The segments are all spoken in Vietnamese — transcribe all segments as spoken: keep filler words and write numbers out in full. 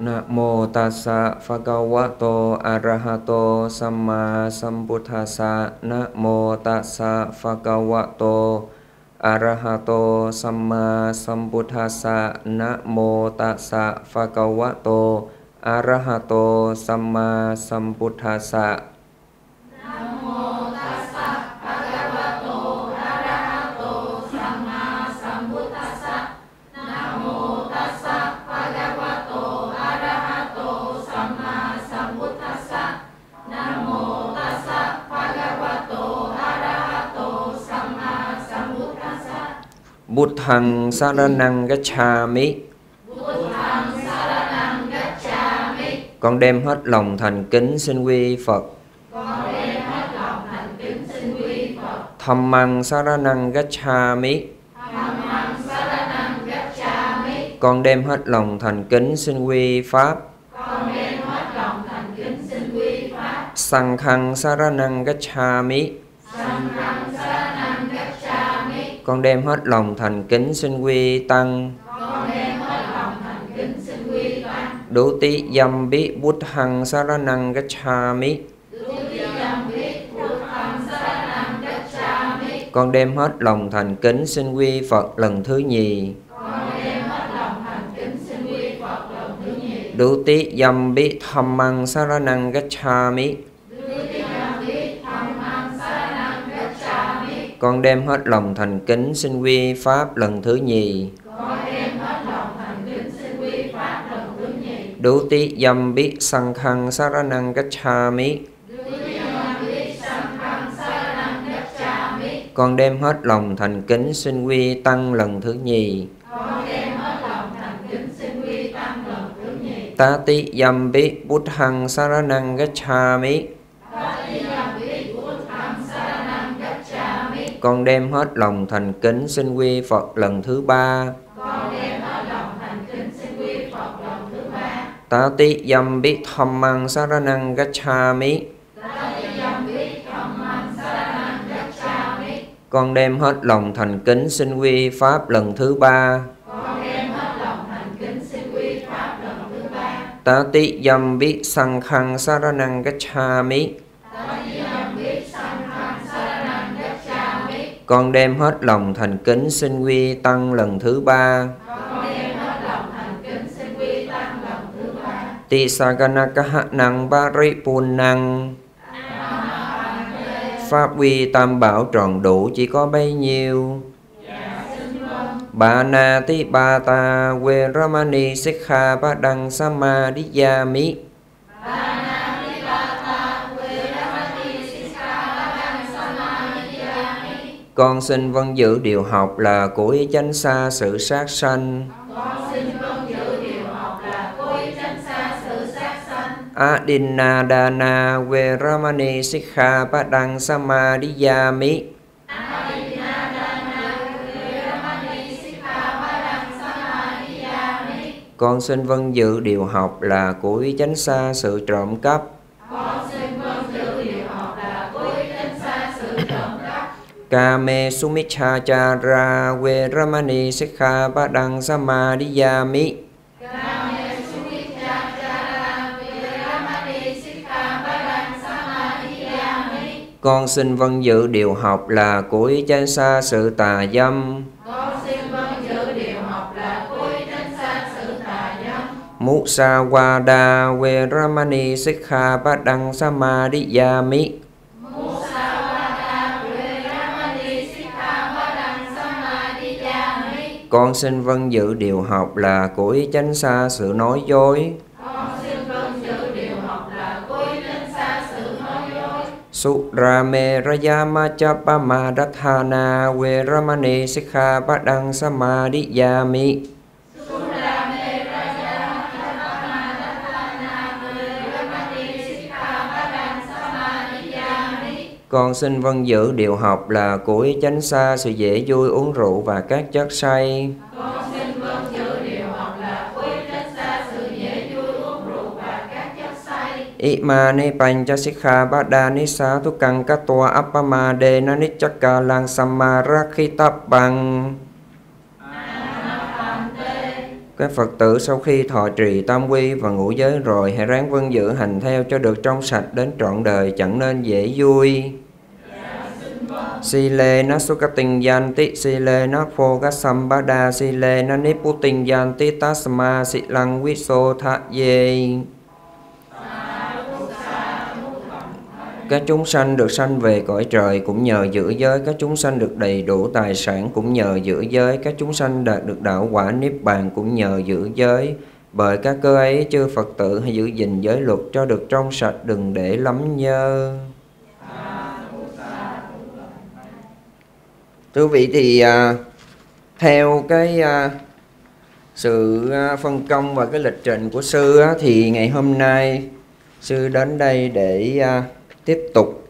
Namo tassa bhagavato arahato sammāsambuddhassa. Namo tassa bhagavato arahato sammāsambuddhassa. Namo tassa bhagavato arahato sammāsambuddhassa. Namo tassa bhagavato arahato sammāsambuddhassa. Namo tassa bhagavato arahato sammāsambuddhassa. Namo tassa bhagavato arahato sammāsambuddhassa. Buddhaṃ saraṇang gacchāmi. Con đem hết lòng thành kính xin quy Phật. Con đem hết lòng thành kính xin quy Phật. Thammaṃ saraṇaṃ gacchāmi. Thammaṃ saraṇaṃ gacchāmi. Con đem hết lòng thành kính xin quy pháp. Con đem hết lòng thành kính xin quy pháp. Sanghaṃ saraṇaṃ gacchāmi. Sanghaṃ saraṇaṃ gacchāmi. Con đem hết lòng thành kính xin quy tăng. Đố tí dâm bí Buddhaṃ saraṇaṃ gacchāmi. Con đem hết lòng thành kính xin quy Phật lần thứ nhì. Đố tí dâm bí Thammaṃ saraṇaṃ gacchāmi. Con đem hết lòng thành kính xin quy pháp lần thứ nhì. Đu tí dâm bí sanghaṃ saraṇaṃ gacchāmi. Con đem hết lòng thành kính xin quy tăng lần thứ nhì. Tatiyambhi bí Buddhaṃ saraṇaṃ gacchāmi. Con đem hết lòng thành kính xin quy Phật lần thứ ba. Tatiyambhi thammaṃ saraṇaṃ gacchāmi. Con đem hết lòng thành kính xin quy pháp lần thứ ba. Tatiyambhi sanghaṃ saraṇaṃ gacchāmi. Con đem hết lòng thành kính xin quy tăng lần thứ ba. Ti saganakahanang paripunang. Pháp quy tam bảo tròn đủ chỉ có bấy nhiêu. Bà na ti bà ta Veramani Sikha Padang Samadiyami. Con xin vâng giữ điều học là cố ý tránh xa sự sát sanh. Adinnadana Veramani Sikha Padang Samadiyami. Con xin vâng giữ điều học là cố ý tránh xa sự trộm cắp. Kame Sumichacharave Ramani Sikha Padang Samadiyami. Con xin vâng giữ điều học là cố ý tránh xa sự tà dâm. Con xin vâng giữ điều học là cố ý tránh xa sự tà dâm. Musa Vadaave Ramani Sikha Padang Samadiyami. Musa Vadaave Ramani Sikha Padang Samadiyami. Con xin vâng giữ điều học là cố ý tránh xa sự nói dối. Sutrame rayama chapama dathana Veramani Sikha Padang Samadiyami. Sutrame rayama chapama dathana Veramani Sikha Padang Samadiyami. Con xin vâng giữ điều học là cố ý tránh xa sự dễ vui uống rượu và các chất say. Con xin vâng giữ điều học là cố ý tránh xa sự dễ vui uống rượu và các chất say. Imane Panchasikha Padani Satukang Katua Appamade Nanichaka Lang Samarakitabang. Các Phật tử sau khi thọ trì tam quy và ngũ giới rồi, hãy ráng vâng giữ hành theo cho được trong sạch đến trọn đời, chẳng nên dễ vui. Sile na sukatin yanti, sile na phogasampada, sile na niputin yanti tasma silang viso tha ye. Các chúng sanh được sanh về cõi trời cũng nhờ giữ giới, các chúng sanh được đầy đủ tài sản cũng nhờ giữ giới, các chúng sanh đạt được đạo quả Niết Bàn cũng nhờ giữ giới. Bởi các cơ ấy, chư Phật tử hãy giữ gìn giới luật cho được trong sạch, đừng để lắm nhơ. Thưa vị, thì theo cái sự phân công và cái lịch trình của sư thì ngày hôm nay sư đến đây để tiếp tục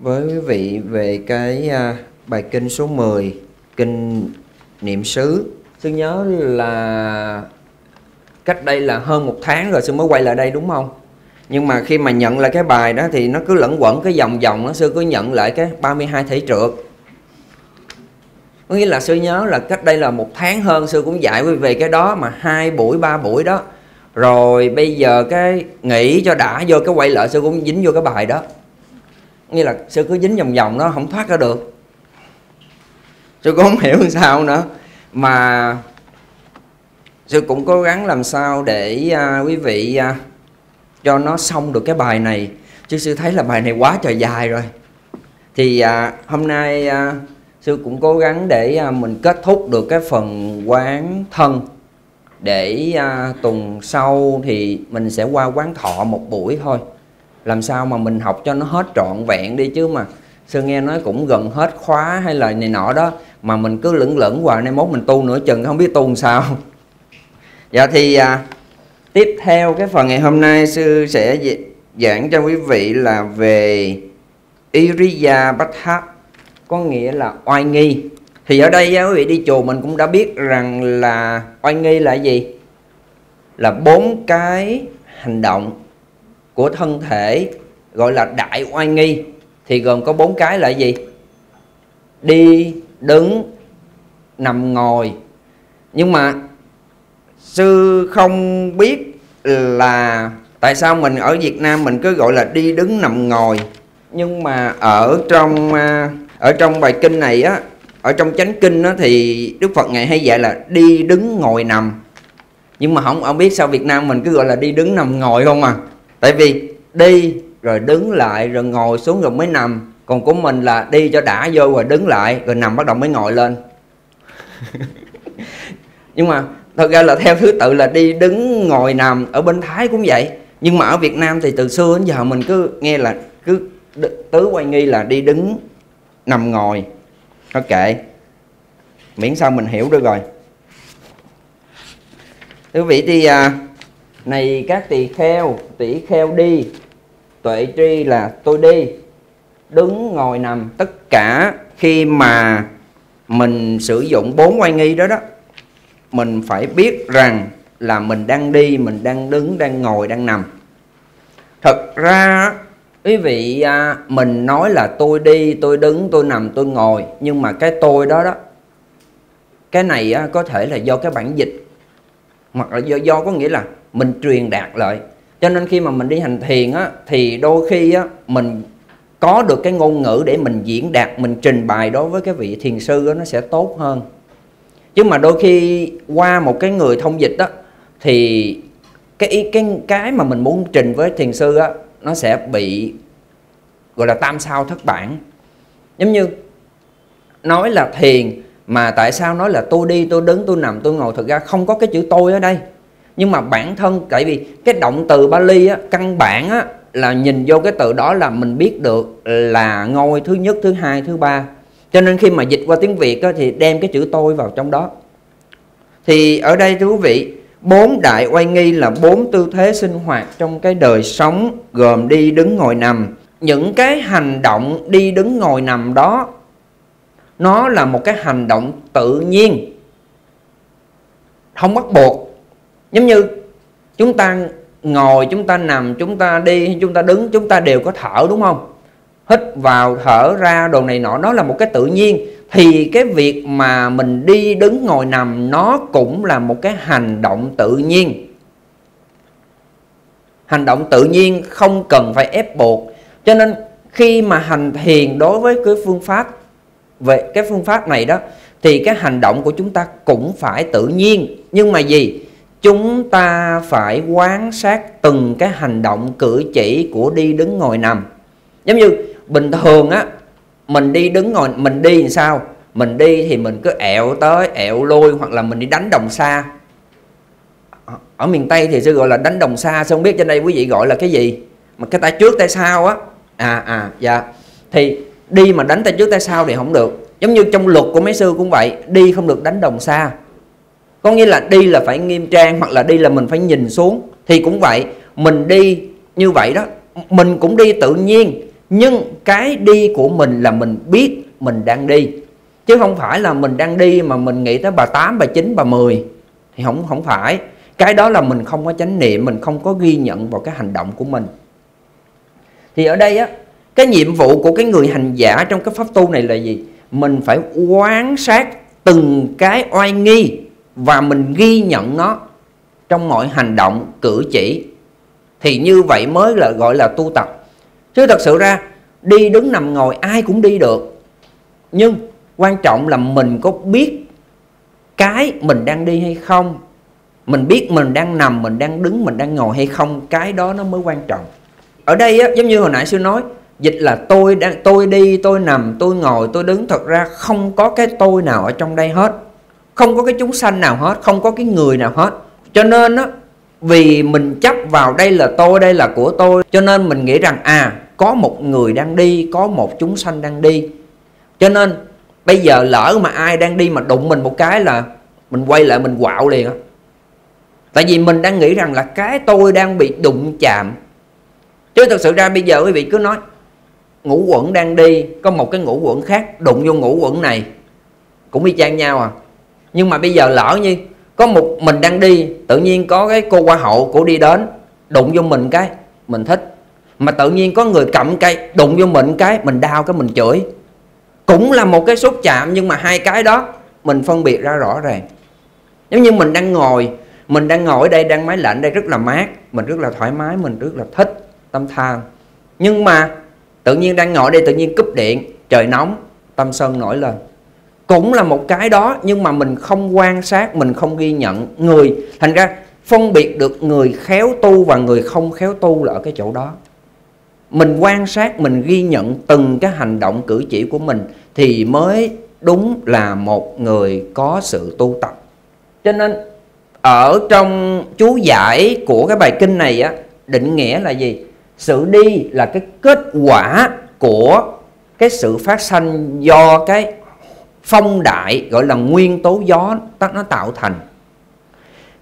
với quý vị về cái bài kinh số mười, kinh niệm xứ. Sư nhớ là cách đây là hơn một tháng rồi sư mới quay lại đây đúng không? Nhưng mà khi mà nhận lại cái bài đó thì nó cứ lẫn quẩn cái vòng vòng đó, sư cứ nhận lại cái ba mươi hai thể trượt. Có nghĩa là sư nhớ là cách đây là một tháng hơn sư cũng dạy quý vị cái đó mà hai buổi ba buổi đó. Rồi bây giờ cái nghỉ cho đã vô cái quay lại sư cũng dính vô cái bài đó. Nghĩa là sư cứ dính vòng vòng nó không thoát ra được. Sư cũng không hiểu sao nữa. Mà sư cũng cố gắng làm sao để à, quý vị à, cho nó xong được cái bài này. Chứ sư thấy là bài này quá trời dài rồi. Thì à, hôm nay à, sư cũng cố gắng để à, mình kết thúc được cái phần quán thân. Để à, tuần sau thì mình sẽ qua quán thọ một buổi thôi. Làm sao mà mình học cho nó hết trọn vẹn đi chứ mà. Sư nghe nói cũng gần hết khóa hay là này nọ đó. Mà mình cứ lửng lửng hoài, nay mốt mình tu nửa chừng không biết tu làm sao. Dạ thì à, tiếp theo cái phần ngày hôm nay sư sẽ giảng cho quý vị là về Iriyāpatha, có nghĩa là oai nghi. Thì ở đây quý vị đi chùa mình cũng đã biết rằng là oai nghi là gì? Là bốn cái hành động của thân thể gọi là đại oai nghi. Thì gồm có bốn cái là gì? Đi, đứng, nằm, ngồi. Nhưng mà sư không biết là tại sao mình ở Việt Nam mình cứ gọi là đi, đứng, nằm, ngồi. Nhưng mà ở trong ở trong bài kinh này á, ở trong chánh kinh đó, thì Đức Phật Ngài hay dạy là đi, đứng, ngồi, nằm. Nhưng mà không, không biết sao Việt Nam mình cứ gọi là đi, đứng, nằm, ngồi không à. Tại vì đi rồi đứng lại rồi ngồi xuống rồi mới nằm. Còn của mình là đi cho đã vô rồi đứng lại rồi nằm bắt đầu mới ngồi lên. Nhưng mà thật ra là theo thứ tự là đi, đứng, ngồi, nằm. Ở bên Thái cũng vậy. Nhưng mà ở Việt Nam thì từ xưa đến giờ mình cứ nghe là cứ tứ oai nghi là đi, đứng, nằm, ngồi. Nó kệ, miễn sao mình hiểu được rồi. Thưa vị, thì này các tỳ kheo, tỷ kheo đi, tuệ tri là tôi đi, đứng, ngồi, nằm. Tất cả khi mà mình sử dụng bốn oai nghi đó đó, mình phải biết rằng là mình đang đi, mình đang đứng, đang ngồi, đang nằm. Thật ra quý vị, mình nói là tôi đi, tôi đứng, tôi nằm, tôi ngồi. Nhưng mà cái tôi đó đó, cái này có thể là do cái bản dịch, hoặc là do, do có nghĩa là mình truyền đạt lại. Cho nên khi mà mình đi hành thiền á, thì đôi khi á, mình có được cái ngôn ngữ để mình diễn đạt, mình trình bày đối với cái vị thiền sư đó, nó sẽ tốt hơn. Chứ mà đôi khi qua một cái người thông dịch đó, thì cái, cái, cái mà mình muốn trình với thiền sư á, nó sẽ bị gọi là tam sao thất bản. Giống như nói là thiền mà tại sao nói là tôi đi, tôi đứng, tôi nằm, tôi ngồi. Thực ra không có cái chữ tôi ở đây. Nhưng mà bản thân, tại vì cái động từ Bali á, căn bản á, là nhìn vô cái từ đó là mình biết được là ngôi thứ nhất, thứ hai, thứ ba. Cho nên khi mà dịch qua tiếng Việt á, thì đem cái chữ tôi vào trong đó. Thì ở đây thưa quý vị, bốn đại oai nghi là bốn tư thế sinh hoạt trong cái đời sống, gồm đi, đứng, ngồi, nằm. Những cái hành động đi, đứng, ngồi, nằm đó, nó là một cái hành động tự nhiên, không bắt buộc. Giống như chúng ta ngồi, chúng ta nằm, chúng ta đi, chúng ta đứng, chúng ta đều có thở đúng không? Hít vào, thở ra, đồ này nọ, nó là một cái tự nhiên. thì cái việc mà mình đi đứng ngồi nằm nó cũng là một cái hành động tự nhiên. Hành động tự nhiên không cần phải ép buộc. Cho nên khi mà hành thiền đối với cái phương pháp về cái phương pháp này đó, thì cái hành động của chúng ta cũng phải tự nhiên. Nhưng mà gì? Chúng ta phải quan sát từng cái hành động cử chỉ của đi đứng ngồi nằm. Giống như bình thường á, mình đi đứng ngồi, mình đi làm sao? Mình đi thì mình cứ ẹo tới, ẹo lui, hoặc là mình đi đánh đồng xa. Ở miền Tây thì sẽ gọi là đánh đồng xa, sao không biết trên đây quý vị gọi là cái gì? Mà cái tay trước tay sau á. À à dạ. Thì đi mà đánh tay trước tay sau thì không được. Giống như trong luật của mấy sư cũng vậy, đi không được đánh đồng xa. Có nghĩa là đi là phải nghiêm trang, hoặc là đi là mình phải nhìn xuống. Thì cũng vậy, mình đi như vậy đó, mình cũng đi tự nhiên. Nhưng cái đi của mình là mình biết mình đang đi, chứ không phải là mình đang đi mà mình nghĩ tới bà tám, bà chín, bà mười. Thì không, không phải. Cái đó là mình không có chánh niệm, mình không có ghi nhận vào cái hành động của mình. Thì ở đây á, cái nhiệm vụ của cái người hành giả trong cái pháp tu này là gì? Mình phải quan sát từng cái oai nghi và mình ghi nhận nó trong mọi hành động cử chỉ. Thì như vậy mới là gọi là tu tập. Chứ thật sự ra đi đứng nằm ngồi ai cũng đi được, nhưng quan trọng là mình có biết cái mình đang đi hay không. Mình biết mình đang nằm, mình đang đứng, mình đang ngồi hay không. Cái đó nó mới quan trọng. Ở đây á, giống như hồi nãy sư nói, dịch là tôi đang, tôi đi, tôi nằm, tôi ngồi, tôi đứng. Thật ra không có cái tôi nào ở trong đây hết, không có cái chúng sanh nào hết, không có cái người nào hết. Cho nên á, vì mình chấp vào đây là tôi, đây là của tôi, cho nên mình nghĩ rằng à, có một người đang đi, có một chúng sanh đang đi. Cho nên bây giờ lỡ mà ai đang đi mà đụng mình một cái là mình quay lại mình quạo liền á. Tại vì mình đang nghĩ rằng là cái tôi đang bị đụng chạm. Chứ thật sự ra bây giờ quý vị cứ nói ngũ uẩn đang đi, có một cái ngũ uẩn khác đụng vô ngũ uẩn này cũng y chang nhau à. Nhưng mà bây giờ lỡ như có một mình đang đi, tự nhiên có cái cô hoa hậu cổ đi đến đụng vô mình cái mình thích, mà tự nhiên có người cầm cây đụng vô mình cái mình đau, cái mình chửi. Cũng là một cái xúc chạm, nhưng mà hai cái đó mình phân biệt ra rõ ràng. Giống như mình đang ngồi, mình đang ngồi ở đây, đang máy lạnh đây rất là mát, mình rất là thoải mái, mình rất là thích tâm than. Nhưng mà tự nhiên đang ngồi đây tự nhiên cúp điện, trời nóng, tâm sân nổi lên. Cũng là một cái đó, nhưng mà mình không quan sát, mình không ghi nhận người. Thành ra phân biệt được người khéo tu và người không khéo tu là ở cái chỗ đó. Mình quan sát, mình ghi nhận từng cái hành động cử chỉ của mình thì mới đúng là một người có sự tu tập. Cho nên ở trong chú giải của cái bài kinh này á, định nghĩa là gì? Sự đi là cái kết quả của cái sự phát sanh do cái phong đại gọi là nguyên tố gió nó tạo thành.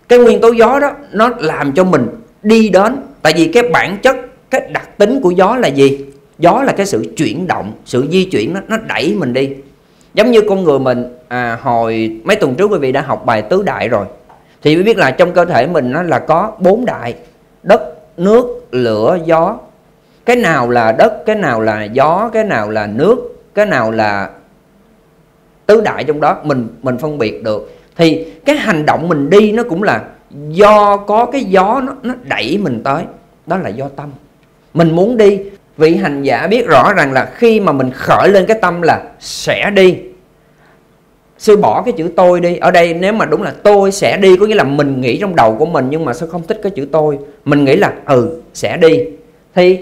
Cái nguyên tố gió đó nó làm cho mình đi đến. Tại vì cái bản chất, cái đặc tính của gió là gì? Gió là cái sự chuyển động, sự di chuyển đó, nó đẩy mình đi. Giống như con người mình, à, hồi mấy tuần trước quý vị đã học bài tứ đại rồi, thì mới biết là trong cơ thể mình nó là có bốn đại: đất, nước, lửa, gió. Cái nào là đất, cái nào là gió, cái nào là nước, cái nào là tứ đại trong đó. Mình mình phân biệt được. Thì cái hành động mình đi nó cũng là do có cái gió nó, nó đẩy mình tới. Đó là do tâm. Mình muốn đi. Vị hành giả biết rõ rằng là khi mà mình khởi lên cái tâm là sẽ đi, sư bỏ cái chữ tôi đi. Ở đây nếu mà đúng là tôi sẽ đi, có nghĩa là mình nghĩ trong đầu của mình, nhưng mà sư không thích cái chữ tôi. Mình nghĩ là ừ sẽ đi. Thì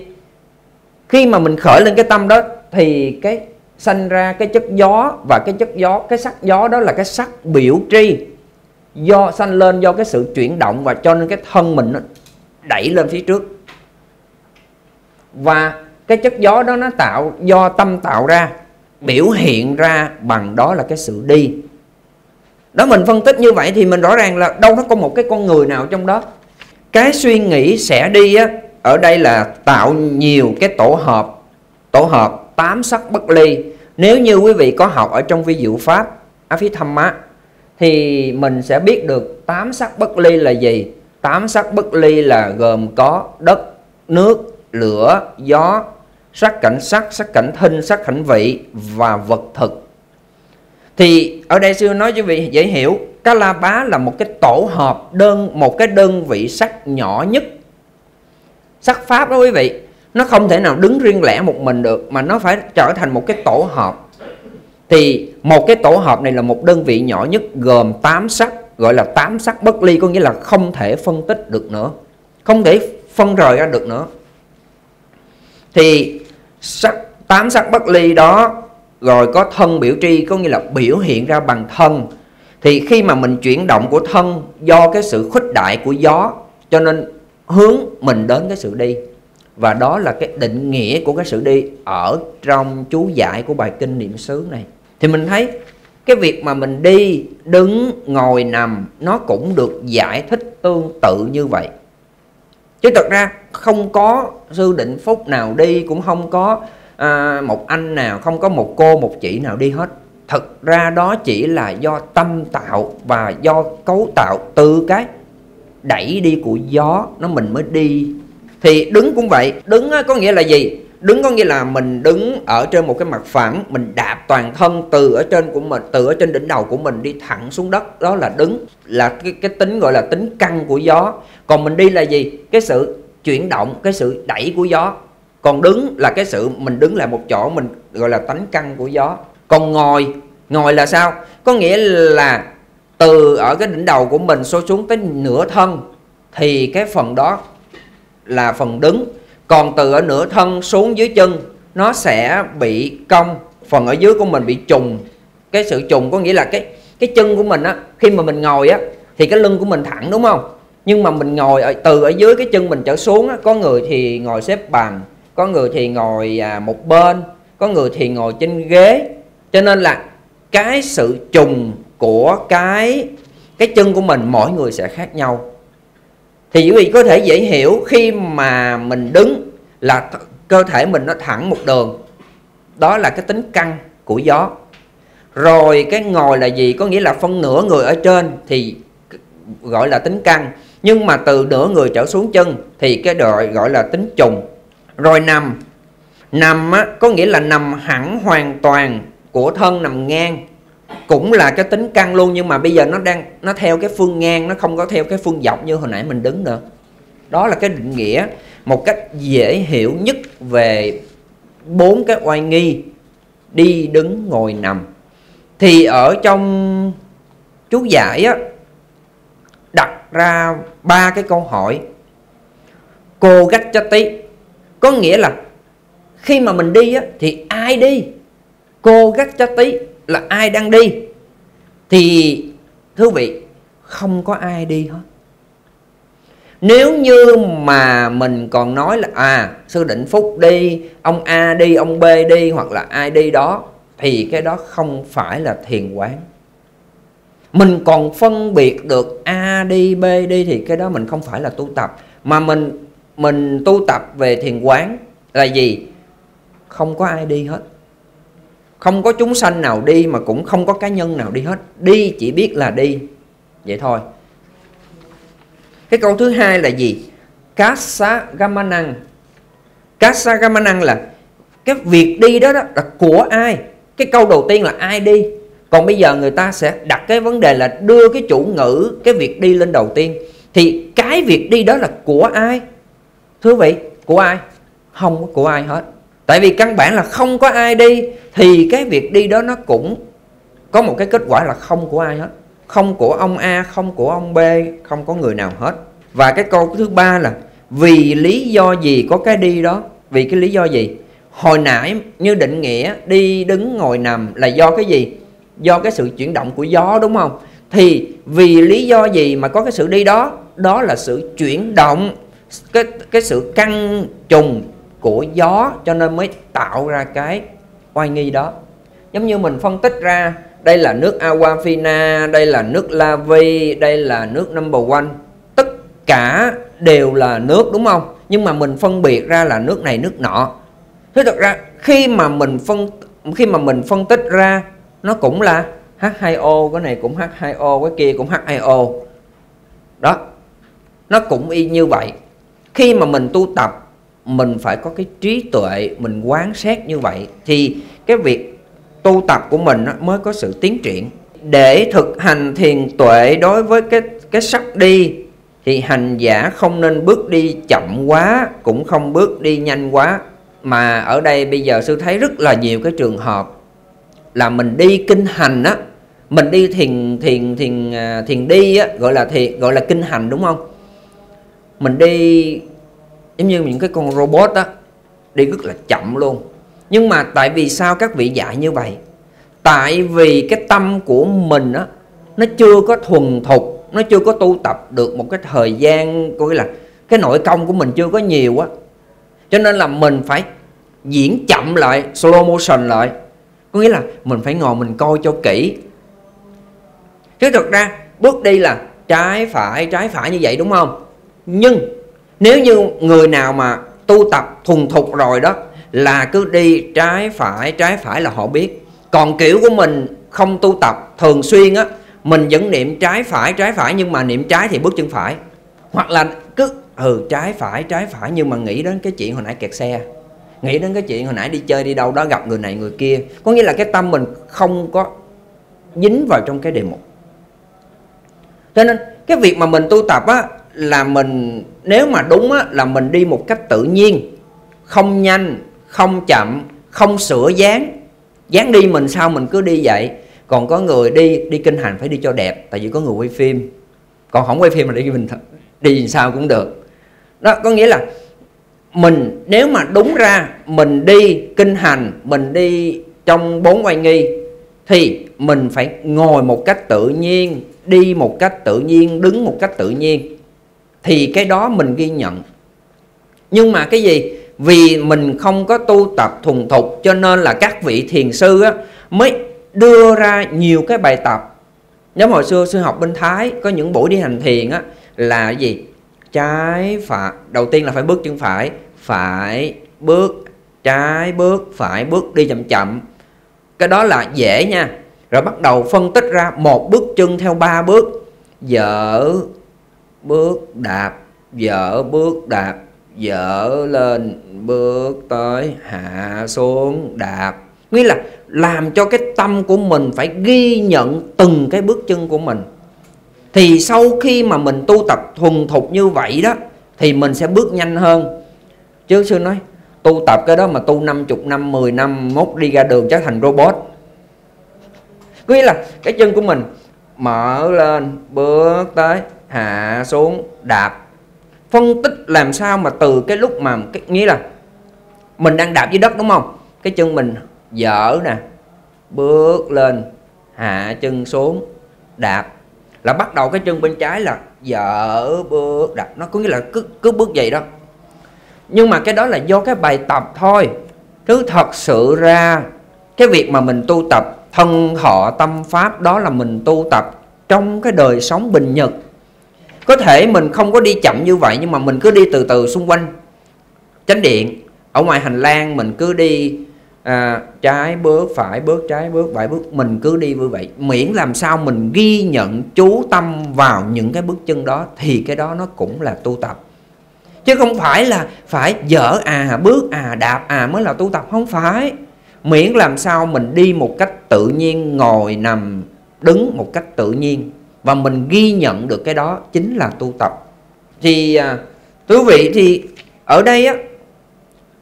khi mà mình khởi lên cái tâm đó thì cái sanh ra cái chất gió, và cái chất gió, cái sắc gió đó là cái sắc biểu tri do sanh lên do cái sự chuyển động, và cho nên cái thân mình nó đẩy lên phía trước. Và cái chất gió đó nó tạo do tâm tạo ra, biểu hiện ra bằng đó là cái sự đi. Đó, mình phân tích như vậy thì mình rõ ràng là đâu nó có một cái con người nào trong đó. Cái suy nghĩ sẽ đi á, ở đây là tạo nhiều cái tổ hợp, tổ hợp tám sắc bất ly. Nếu như quý vị có học ở trong vi diệu pháp á phi tham á, thì mình sẽ biết được tám sắc bất ly là gì. Tám sắc bất ly là gồm có đất, nước, lửa, gió, sắc cảnh sắc, sắc cảnh thinh, sắc cảnh vị và vật thực. Thì ở đây sư nói cho vị dễ hiểu, Cá La Bá là một cái tổ hợp đơn, một cái đơn vị sắc nhỏ nhất. Sắc pháp đó quý vị, nó không thể nào đứng riêng lẻ một mình được, mà nó phải trở thành một cái tổ hợp. Thì một cái tổ hợp này là một đơn vị nhỏ nhất, gồm tám sắc, gọi là tám sắc bất ly, có nghĩa là không thể phân tích được nữa, không thể phân rời ra được nữa. Thì sắc, tám sắc bất ly đó, rồi có thân biểu tri, có nghĩa là biểu hiện ra bằng thân. Thì khi mà mình chuyển động của thân, do cái sự khuếch đại của gió, cho nên hướng mình đến cái sự đi. Và đó là cái định nghĩa của cái sự đi ở trong chú giải của bài kinh niệm xứ này. Thì mình thấy cái việc mà mình đi, đứng, ngồi, nằm, nó cũng được giải thích tương tự như vậy. Chứ thật ra không có sư Định Phúc nào đi, cũng không có à, một anh nào, không có một cô, một chị nào đi hết. Thật ra đó chỉ là do tâm tạo và do cấu tạo từ cái đẩy đi của gió, nó mình mới đi. Thì đứng cũng vậy, đứng có nghĩa là gì? Đứng có nghĩa là mình đứng ở trên một cái mặt phẳng, mình đạp toàn thân từ ở trên của mình, từ ở trên đỉnh đầu của mình đi thẳng xuống đất, đó là đứng, là cái, cái tính gọi là tính căng của gió. Còn mình đi là gì? Cái sự chuyển động, cái sự đẩy của gió. Còn đứng là cái sự mình đứng lại một chỗ, mình gọi là tánh căng của gió. Còn ngồi, ngồi là sao? Có nghĩa là từ ở cái đỉnh đầu của mình xô xuống tới nửa thân thì cái phần đó là phần đứng. Còn từ ở nửa thân xuống dưới chân nó sẽ bị cong, phần ở dưới của mình bị trùng. Cái sự trùng có nghĩa là cái cái chân của mình á, khi mà mình ngồi á thì cái lưng của mình thẳng đúng không? Nhưng mà mình ngồi ở, từ ở dưới cái chân mình trở xuống á, có người thì ngồi xếp bằng, có người thì ngồi à, một bên, có người thì ngồi trên ghế. Cho nên là cái sự trùng của cái cái chân của mình mỗi người sẽ khác nhau. Thì quý vị có thể dễ hiểu khi mà mình đứng là cơ thể mình nó thẳng một đường. Đó là cái tính căng của gió. Rồi cái ngồi là gì? Có nghĩa là phân nửa người ở trên thì gọi là tính căng. Nhưng mà từ nửa người trở xuống chân thì cái đội gọi là tính trùng. Rồi nằm. Nằm á, có nghĩa là nằm hẳn hoàn toàn của thân, nằm ngang. Cũng là cái tính căng luôn, nhưng mà bây giờ nó đang nó theo cái phương ngang, nó không có theo cái phương dọc như hồi nãy mình đứng nữa. Đó là cái định nghĩa một cách dễ hiểu nhất về bốn cái oai nghi: đi, đứng, ngồi, nằm. Thì ở trong chú giải á, đặt ra ba cái câu hỏi. Cô gách cho tí, có nghĩa là khi mà mình đi á, thì ai đi? Cô gách cho tí là ai đang đi? Thì thưa vị, không có ai đi hết. Nếu như mà mình còn nói là à, sư Định Phúc đi, ông A đi, ông B đi, hoặc là ai đi đó, thì cái đó không phải là thiền quán. Mình còn phân biệt được A đi, B đi, thì cái đó mình không phải là tu tập. Mà mình mình tu tập về thiền quán là gì? Không có ai đi hết. Không có chúng sanh nào đi, mà cũng không có cá nhân nào đi hết. Đi chỉ biết là đi, vậy thôi. Cái câu thứ hai là gì? Kassagamanaṃ. Kassagamanaṃ là cái việc đi đó, đó là của ai? Cái câu đầu tiên là ai đi. Còn bây giờ người ta sẽ đặt cái vấn đề là đưa cái chủ ngữ, cái việc đi lên đầu tiên. Thì cái việc đi đó là của ai? Thưa vị, của ai? Không có của ai hết. Tại vì căn bản là không có ai đi, thì cái việc đi đó nó cũng có một cái kết quả là không của ai hết. Không của ông A, không của ông B, không có người nào hết. Và cái câu thứ ba là vì lý do gì có cái đi đó? Vì cái lý do gì? Hồi nãy như định nghĩa đi, đứng, ngồi, nằm là do cái gì? Do cái sự chuyển động của gió đúng không? Thì vì lý do gì mà có cái sự đi đó? Đó là sự chuyển động, cái, cái sự căng trùng của gió, cho nên mới tạo ra cái oai nghi đó. Giống như mình phân tích ra, đây là nước Awafina, đây là nước Lavi, đây là nước Number One. Tất cả đều là nước đúng không? Nhưng mà mình phân biệt ra là nước này, nước nọ. Thế thật ra khi mà mình phân khi mà mình phân tích ra, nó cũng là H hai O, cái này cũng H hai O, cái kia cũng H hai O. Đó, nó cũng y như vậy. Khi mà mình tu tập, mình phải có cái trí tuệ, mình quán xét như vậy. Thì cái việc tu tập của mình mới có sự tiến triển. Để thực hành thiền tuệ đối với cái, cái sắc đi thì hành giả không nên bước đi chậm quá, cũng không bước đi nhanh quá. Mà ở đây bây giờ sư thấy rất là nhiều cái trường hợp là mình đi kinh hành á, mình đi thiền thiền thiền thiền đi á, gọi là thiền gọi là kinh hành, đúng không? Mình đi giống như những cái con robot á, đi rất là chậm luôn. Nhưng mà tại vì sao các vị dạy như vậy? Tại vì cái tâm của mình á, nó chưa có thuần thục, nó chưa có tu tập được một cái thời gian, coi là cái nội công của mình chưa có nhiều á. Cho nên là mình phải diễn chậm lại, slow motion lại. Có nghĩa là mình phải ngồi mình coi cho kỹ. Chứ thực ra bước đi là trái phải, trái phải như vậy, đúng không? Nhưng nếu như người nào mà tu tập thuần thục rồi đó, là cứ đi trái phải, trái phải là họ biết. Còn kiểu của mình không tu tập thường xuyên á, mình vẫn niệm trái phải, trái phải, nhưng mà niệm trái thì bước chân phải. Hoặc là cứ ừ trái phải, trái phải, nhưng mà nghĩ đến cái chuyện hồi nãy kẹt xe, nghĩ đến cái chuyện hồi nãy đi chơi đi đâu đó gặp người này người kia. Có nghĩa là cái tâm mình không có dính vào trong cái đề mục. Cho nên cái việc mà mình tu tập á, là mình nếu mà đúng á, là mình đi một cách tự nhiên, không nhanh, không chậm, không sửa dáng. Dáng đi mình sao mình cứ đi vậy. Còn có người đi đi kinh hành phải đi cho đẹp, tại vì có người quay phim. Còn không quay phim là đi mình đi sao cũng được. Đó có nghĩa là mình nếu mà đúng ra mình đi kinh hành, mình đi trong bốn oai nghi thì mình phải ngồi một cách tự nhiên, đi một cách tự nhiên, đứng một cách tự nhiên. Thì cái đó mình ghi nhận. Nhưng mà cái gì? Vì mình không có tu tập thuần thục cho nên là các vị thiền sư á, mới đưa ra nhiều cái bài tập. Nếu hồi xưa sư học bên Thái có những buổi đi hành thiền á, là gì? Trái phải, đầu tiên là phải bước chân phải, phải bước trái, bước phải, bước đi chậm chậm. Cái đó là dễ nha. Rồi bắt đầu phân tích ra một bước chân theo ba bước: dở bước đạp, dở bước đạp, dở lên bước tới, hạ xuống đạp. Nghĩa là làm cho cái tâm của mình phải ghi nhận từng cái bước chân của mình. Thì sau khi mà mình tu tập thuần thục như vậy đó thì mình sẽ bước nhanh hơn. Chứ sư nói tu tập cái đó mà tu năm mươi năm, mười năm mốt đi ra đường chắc thành robot. Nghĩa là cái chân của mình mở lên, bước tới, hạ xuống đạp. Phân tích làm sao mà từ cái lúc mà cái, nghĩa là mình đang đạp dưới đất, đúng không? Cái chân mình dở nè, bước lên, hạ chân xuống đạp. Là bắt đầu cái chân bên trái là dở bước đạp. Nó có nghĩa là cứ, cứ bước vậy đó. Nhưng mà cái đó là do cái bài tập thôi. Chứ thật sự ra cái việc mà mình tu tập thân thọ tâm pháp đó là mình tu tập trong cái đời sống bình nhật. Có thể mình không có đi chậm như vậy, nhưng mà mình cứ đi từ từ xung quanh chánh điện. Ở ngoài hành lang mình cứ đi à, trái bước phải, bước trái bước phải, bước. Mình cứ đi như vậy, miễn làm sao mình ghi nhận chú tâm vào những cái bước chân đó thì cái đó nó cũng là tu tập. Chứ không phải là phải dở à, bước à, đạp à mới là tu tập, không phải. Miễn làm sao mình đi một cách tự nhiên, ngồi nằm đứng một cách tự nhiên, và mình ghi nhận được cái đó chính là tu tập. Thì à, thú vị thì ở đây á,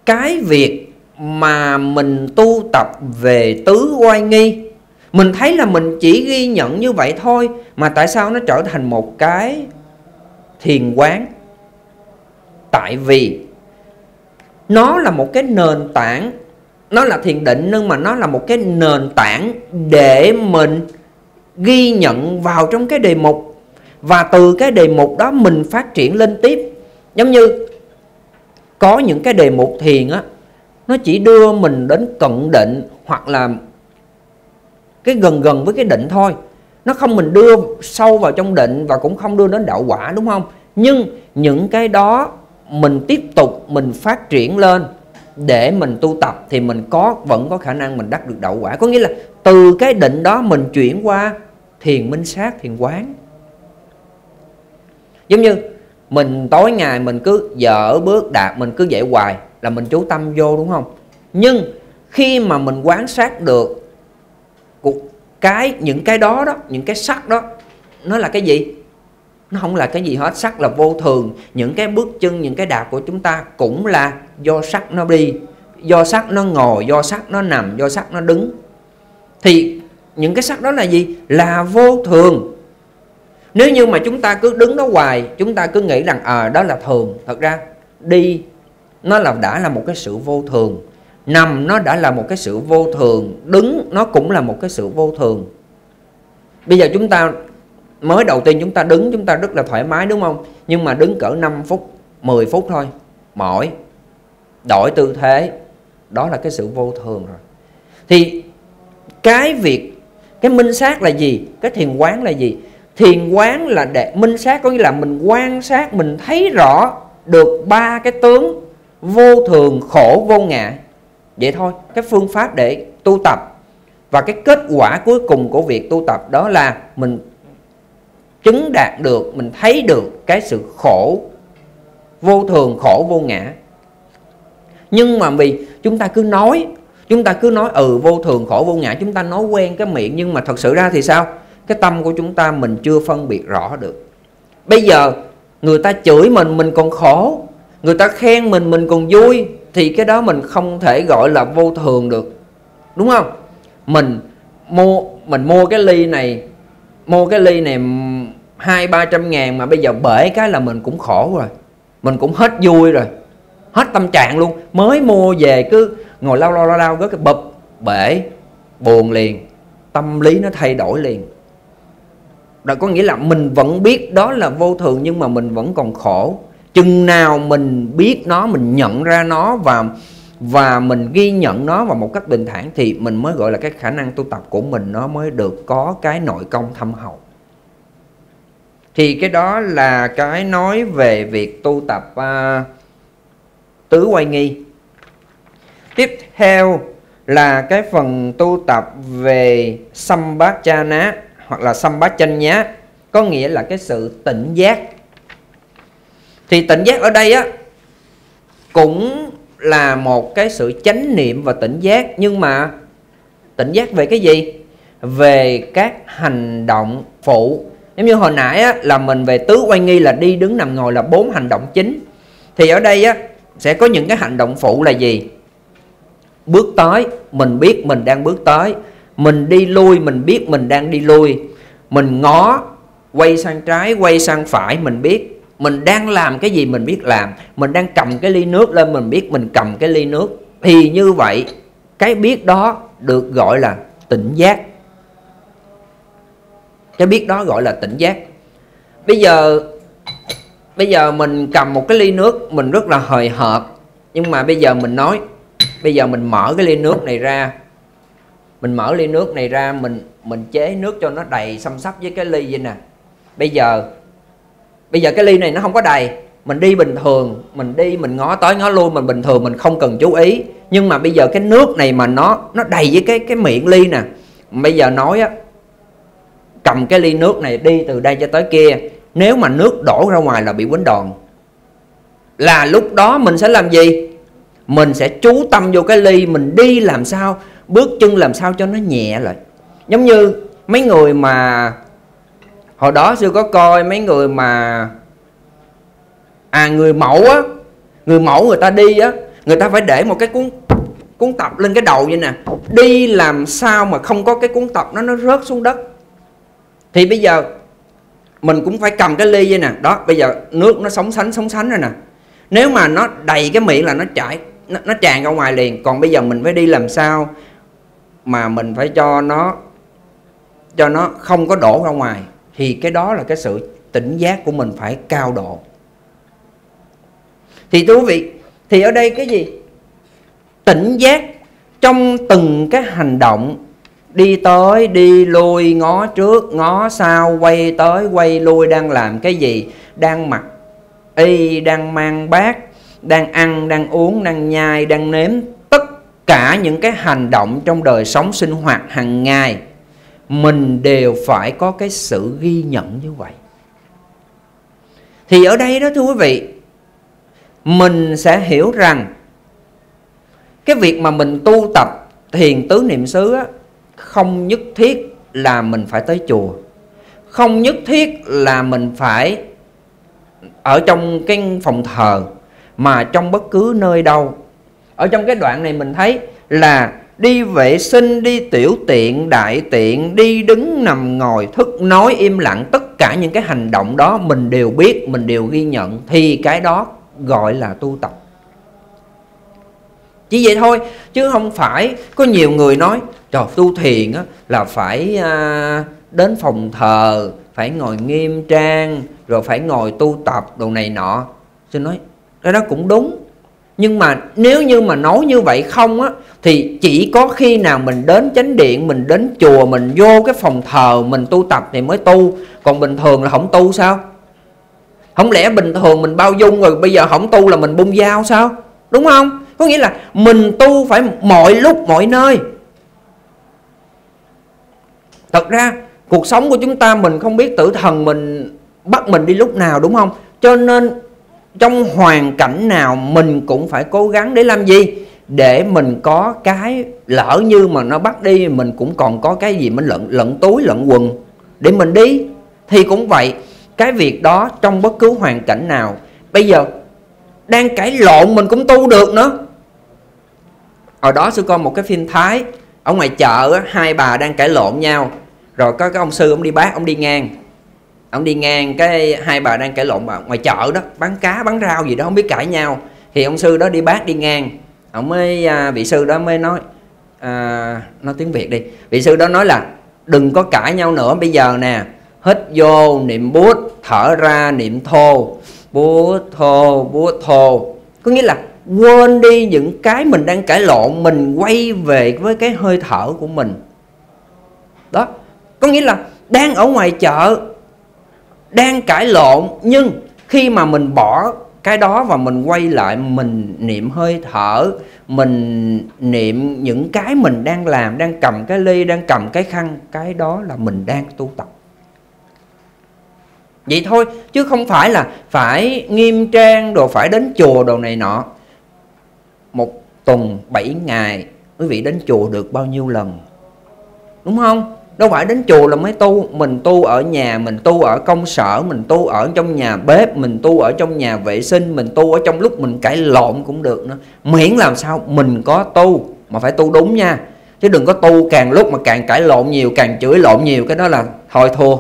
cái việc mà mình tu tập về tứ oai nghi, mình thấy là mình chỉ ghi nhận như vậy thôi, mà tại sao nó trở thành một cái thiền quán? Tại vì nó là một cái nền tảng. Nó là thiền định nhưng mà nó là một cái nền tảng để mình ghi nhận vào trong cái đề mục. Và từ cái đề mục đó mình phát triển lên tiếp. Giống như có những cái đề mục thiền á, nó chỉ đưa mình đến cận định hoặc là cái gần gần với cái định thôi. Nó không mình đưa sâu vào trong định và cũng không đưa đến đạo quả, đúng không? Nhưng những cái đó mình tiếp tục mình phát triển lên để mình tu tập thì mình có vẫn có khả năng mình đắc được đạo quả. Có nghĩa là từ cái định đó mình chuyển qua thiền minh sát, thiền quán. Giống như mình tối ngày mình cứ dở bước đạp, mình cứ dậy hoài là mình chú tâm vô, đúng không? Nhưng khi mà mình quán sát được cái những cái đó đó, những cái sắc đó, nó là cái gì? Nó không là cái gì hết. Sắc là vô thường. Những cái bước chân, những cái đạp của chúng ta cũng là do sắc nó đi, do sắc nó ngồi, do sắc nó nằm, do sắc nó đứng. Thì những cái sắc đó là gì? Là vô thường. Nếu như mà chúng ta cứ đứng đó hoài, chúng ta cứ nghĩ rằng à, đó là thường. Thật ra đi nó là đã là một cái sự vô thường, nằm nó đã là một cái sự vô thường, đứng nó cũng là một cái sự vô thường. Bây giờ chúng ta mới đầu tiên chúng ta đứng, chúng ta rất là thoải mái đúng không? Nhưng mà đứng cỡ năm phút, mười phút thôi, mỏi, đổi tư thế, đó là cái sự vô thường rồi. Thì cái việc, cái minh sát là gì? Cái thiền quán là gì? Thiền quán là để, minh sát có nghĩa là mình quan sát, mình thấy rõ được ba cái tướng vô thường, khổ, vô ngã. Vậy thôi, cái phương pháp để tu tập. Và cái kết quả cuối cùng của việc tu tập đó là mình chứng đạt được, mình thấy được cái sự khổ, vô thường, khổ, vô ngã. Nhưng mà vì chúng ta cứ nói, chúng ta cứ nói ừ vô thường, khổ, vô ngã, chúng ta nói quen cái miệng. Nhưng mà thật sự ra thì sao? Cái tâm của chúng ta mình chưa phân biệt rõ được. Bây giờ người ta chửi mình, mình còn khổ. Người ta khen mình, mình còn vui. Thì cái đó mình không thể gọi là vô thường được, đúng không? Mình mua mình mua cái ly này, mua cái ly này hai ba trăm ngàn, mà bây giờ bể cái là mình cũng khổ rồi, mình cũng hết vui rồi, hết tâm trạng luôn. Mới mua về cứ ngồi lau lau lau lau cái bụp, bể, buồn liền. Tâm lý nó thay đổi liền. Đó có nghĩa là mình vẫn biết đó là vô thường, nhưng mà mình vẫn còn khổ. Chừng nào mình biết nó, mình nhận ra nó và và mình ghi nhận nó vào một cách bình thản thì mình mới gọi là cái khả năng tu tập của mình nó mới được có cái nội công thâm hậu. Thì cái đó là cái nói về việc tu tập uh, tứ oai nghi. Tiếp theo là cái phần tu tập về sampajañña hoặc là sampajañña, có nghĩa là cái sự tỉnh giác. Thì tỉnh giác ở đây á cũng là một cái sự chánh niệm và tỉnh giác, nhưng mà tỉnh giác về cái gì? Về các hành động phụ. Giống như hồi nãy á, là mình về tứ oai nghi là đi đứng nằm ngồi là bốn hành động chính. Thì ở đây á sẽ có những cái hành động phụ là gì? Bước tới, mình biết mình đang bước tới. Mình đi lui, mình biết mình đang đi lui. Mình ngó, quay sang trái, quay sang phải, mình biết. Mình đang làm cái gì mình biết làm. Mình đang cầm cái ly nước lên, mình biết mình cầm cái ly nước. Thì như vậy, cái biết đó được gọi là tỉnh giác. Cái biết đó gọi là tỉnh giác. Bây giờ Bây giờ mình cầm một cái ly nước, mình rất là hời hợt. Nhưng mà bây giờ mình nói, bây giờ mình mở cái ly nước này ra. Mình mở ly nước này ra, Mình mình chế nước cho nó đầy xăm xắp với cái ly vậy nè. Bây giờ Bây giờ cái ly này nó không có đầy. Mình đi bình thường, mình đi mình ngó tới ngó lui, mình bình thường, mình không cần chú ý. Nhưng mà bây giờ cái nước này mà nó nó đầy với cái cái miệng ly nè. Bây giờ nói á, cầm cái ly nước này đi từ đây cho tới kia, nếu mà nước đổ ra ngoài là bị quánh đòn. Là lúc đó mình sẽ làm gì? Mình sẽ chú tâm vô cái ly, mình đi làm sao, bước chân làm sao cho nó nhẹ lại. Giống như mấy người mà hồi đó sư có coi mấy người mà à người mẫu á, người mẫu người ta đi á, người ta phải để một cái cuốn cuốn tập lên cái đầu vậy nè, đi làm sao mà không có cái cuốn tập nó nó rớt xuống đất. Thì bây giờ mình cũng phải cầm cái ly vậy nè, đó bây giờ nước nó sóng sánh sóng sánh rồi nè, nếu mà nó đầy cái miệng là nó chảy nó, nó tràn ra ngoài liền. Còn bây giờ mình phải đi làm sao mà mình phải cho nó cho nó không có đổ ra ngoài. Thì cái đó là cái sự tỉnh giác của mình phải cao độ. Thì thưa quý vị, thì ở đây cái gì? Tỉnh giác trong từng cái hành động, đi tới, đi lui, ngó trước, ngó sau, quay tới, quay lui, đang làm cái gì? Đang mặc y, đang mang bát, đang ăn, đang uống, đang nhai, đang nếm. Tất cả những cái hành động trong đời sống sinh hoạt hàng ngày, mình đều phải có cái sự ghi nhận như vậy. Thì ở đây đó thưa quý vị, mình sẽ hiểu rằng cái việc mà mình tu tập thiền tứ niệm xứ á, không nhất thiết là mình phải tới chùa. Không nhất thiết là mình phải ở trong cái phòng thờ, mà trong bất cứ nơi đâu. Ở trong cái đoạn này mình thấy là đi vệ sinh, đi tiểu tiện, đại tiện, đi đứng, nằm, ngồi, thức, nói, im lặng, tất cả những cái hành động đó mình đều biết, mình đều ghi nhận, thì cái đó gọi là tu tập. Chỉ vậy thôi, chứ không phải có nhiều người nói trời, tu thiền á, là phải à, đến phòng thờ, phải ngồi nghiêm trang, rồi phải ngồi tu tập đồ này nọ. Xin nói cái đó cũng đúng, nhưng mà nếu như mà nói như vậy không á, thì chỉ có khi nào mình đến chánh điện, mình đến chùa, mình vô cái phòng thờ mình tu tập thì mới tu. Còn bình thường là không tu sao? Không lẽ bình thường mình bao dung rồi bây giờ không tu là mình bung dao sao? Đúng không? Có nghĩa là mình tu phải mọi lúc mọi nơi. Thật ra cuộc sống của chúng ta mình không biết tử thần mình bắt mình đi lúc nào, đúng không? Cho nên trong hoàn cảnh nào mình cũng phải cố gắng để làm gì? Để mình có cái, lỡ như mà nó bắt đi mình cũng còn có cái gì, mình lận, lận túi, lận quần để mình đi. Thì cũng vậy, cái việc đó trong bất cứ hoàn cảnh nào. Bây giờ đang cãi lộn mình cũng tu được nữa. Hồi đó sư coi một cái phim Thái, ở ngoài chợ hai bà đang cãi lộn nhau, rồi có cái ông sư ông đi bác, ông đi ngang, ông đi ngang cái hai bà đang cãi lộn bà ngoài chợ đó, bán cá bán rau gì đó không biết cãi nhau. Thì ông sư đó đi bác đi ngang, ông mới, vị sư đó mới nói à, nói tiếng Việt đi, vị sư đó nói là đừng có cãi nhau nữa, bây giờ nè, hít vô niệm bút, thở ra niệm thô, bút thô, bút thô. Có nghĩa là quên đi những cái mình đang cãi lộn, mình quay về với cái hơi thở của mình. Đó, có nghĩa là đang ở ngoài chợ, đang cãi lộn, nhưng khi mà mình bỏ cái đó và mình quay lại, mình niệm hơi thở, mình niệm những cái mình đang làm, đang cầm cái ly, đang cầm cái khăn, cái đó là mình đang tu tập. Vậy thôi, chứ không phải là phải nghiêm trang đồ, phải đến chùa đồ này nọ. Một tuần bảy ngày quý vị đến chùa được bao nhiêu lần, đúng không? Đâu phải đến chùa là mới tu. Mình tu ở nhà, mình tu ở công sở, mình tu ở trong nhà bếp, mình tu ở trong nhà vệ sinh, mình tu ở trong lúc mình cãi lộn cũng được nữa. Miễn làm sao mình có tu, mà phải tu đúng nha. Chứ đừng có tu càng lúc mà càng cãi lộn nhiều, càng chửi lộn nhiều, cái đó là thôi thua.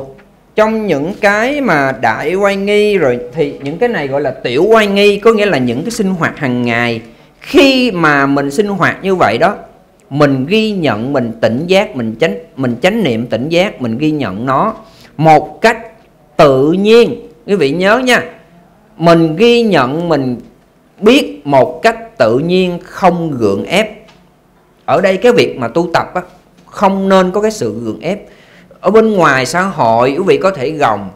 Trong những cái mà đại oai nghi rồi thì những cái này gọi là tiểu oai nghi, có nghĩa là những cái sinh hoạt hàng ngày. Khi mà mình sinh hoạt như vậy đó, mình ghi nhận, mình tỉnh giác, mình chánh mình chánh niệm tỉnh giác, mình ghi nhận nó một cách tự nhiên. Quý vị nhớ nha, mình ghi nhận, mình biết một cách tự nhiên, không gượng ép. Ở đây cái việc mà tu tập á, không nên có cái sự gượng ép. Ở bên ngoài xã hội quý vị có thể gồng,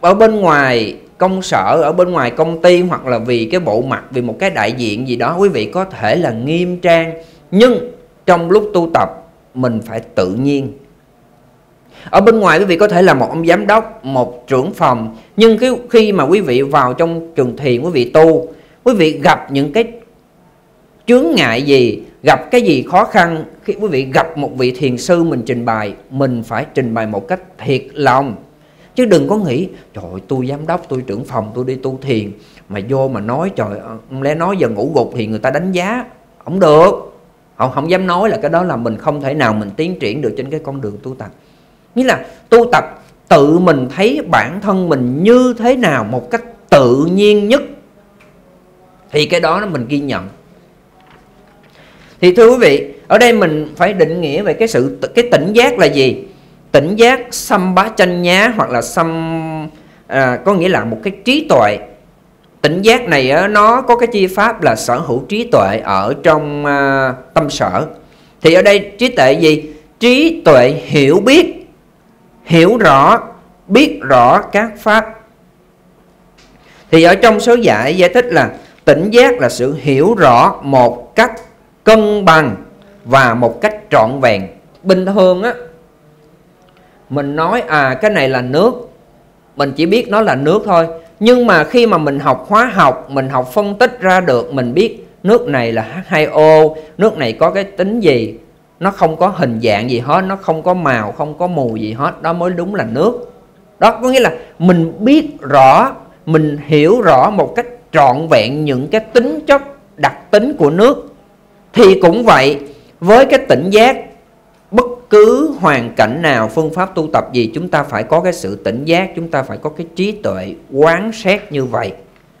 ở bên ngoài công sở, ở bên ngoài công ty, hoặc là vì cái bộ mặt, vì một cái đại diện gì đó, quý vị có thể là nghiêm trang. Nhưng trong lúc tu tập mình phải tự nhiên. Ở bên ngoài quý vị có thể là một ông giám đốc, một trưởng phòng, nhưng khi mà quý vị vào trong trường thiền, quý vị tu, quý vị gặp những cái chướng ngại gì, gặp cái gì khó khăn, khi quý vị gặp một vị thiền sư mình trình bày, mình phải trình bày một cách thiệt lòng. Chứ đừng có nghĩ trời ơi, tôi giám đốc, tôi trưởng phòng, tôi đi tu thiền mà vô mà nói trời không lẽ nói giờ ngủ gục thì người ta đánh giá. Không được, không, không dám nói, là cái đó là mình không thể nào mình tiến triển được trên cái con đường tu tập. Nghĩa là tu tập tự mình thấy bản thân mình như thế nào một cách tự nhiên nhất, thì cái đó mình ghi nhận. Thì thưa quý vị, ở đây mình phải định nghĩa về cái sự cái tỉnh giác là gì? Tỉnh giác sampajañña hoặc là sam à, có nghĩa là một cái trí tuệ. Tỉnh giác này á, nó có cái chi pháp là sở hữu trí tuệ ở trong à, tâm sở. Thì ở đây trí tuệ gì? Trí tuệ hiểu biết, hiểu rõ, biết rõ các pháp. Thì ở trong số giải giải thích là tỉnh giác là sự hiểu rõ một cách cân bằng và một cách trọn vẹn. Bình thường á, mình nói à cái này là nước, mình chỉ biết nó là nước thôi. Nhưng mà khi mà mình học hóa học, mình học phân tích ra được, mình biết nước này là hát hai ô, nước này có cái tính gì, nó không có hình dạng gì hết, nó không có màu, không có mùi gì hết, đó mới đúng là nước. Đó có nghĩa là mình biết rõ, mình hiểu rõ một cách trọn vẹn những cái tính chất đặc tính của nước. Thì cũng vậy, với cái tỉnh giác, bất cứ hoàn cảnh nào, phương pháp tu tập gì, chúng ta phải có cái sự tỉnh giác, chúng ta phải có cái trí tuệ quán xét như vậy.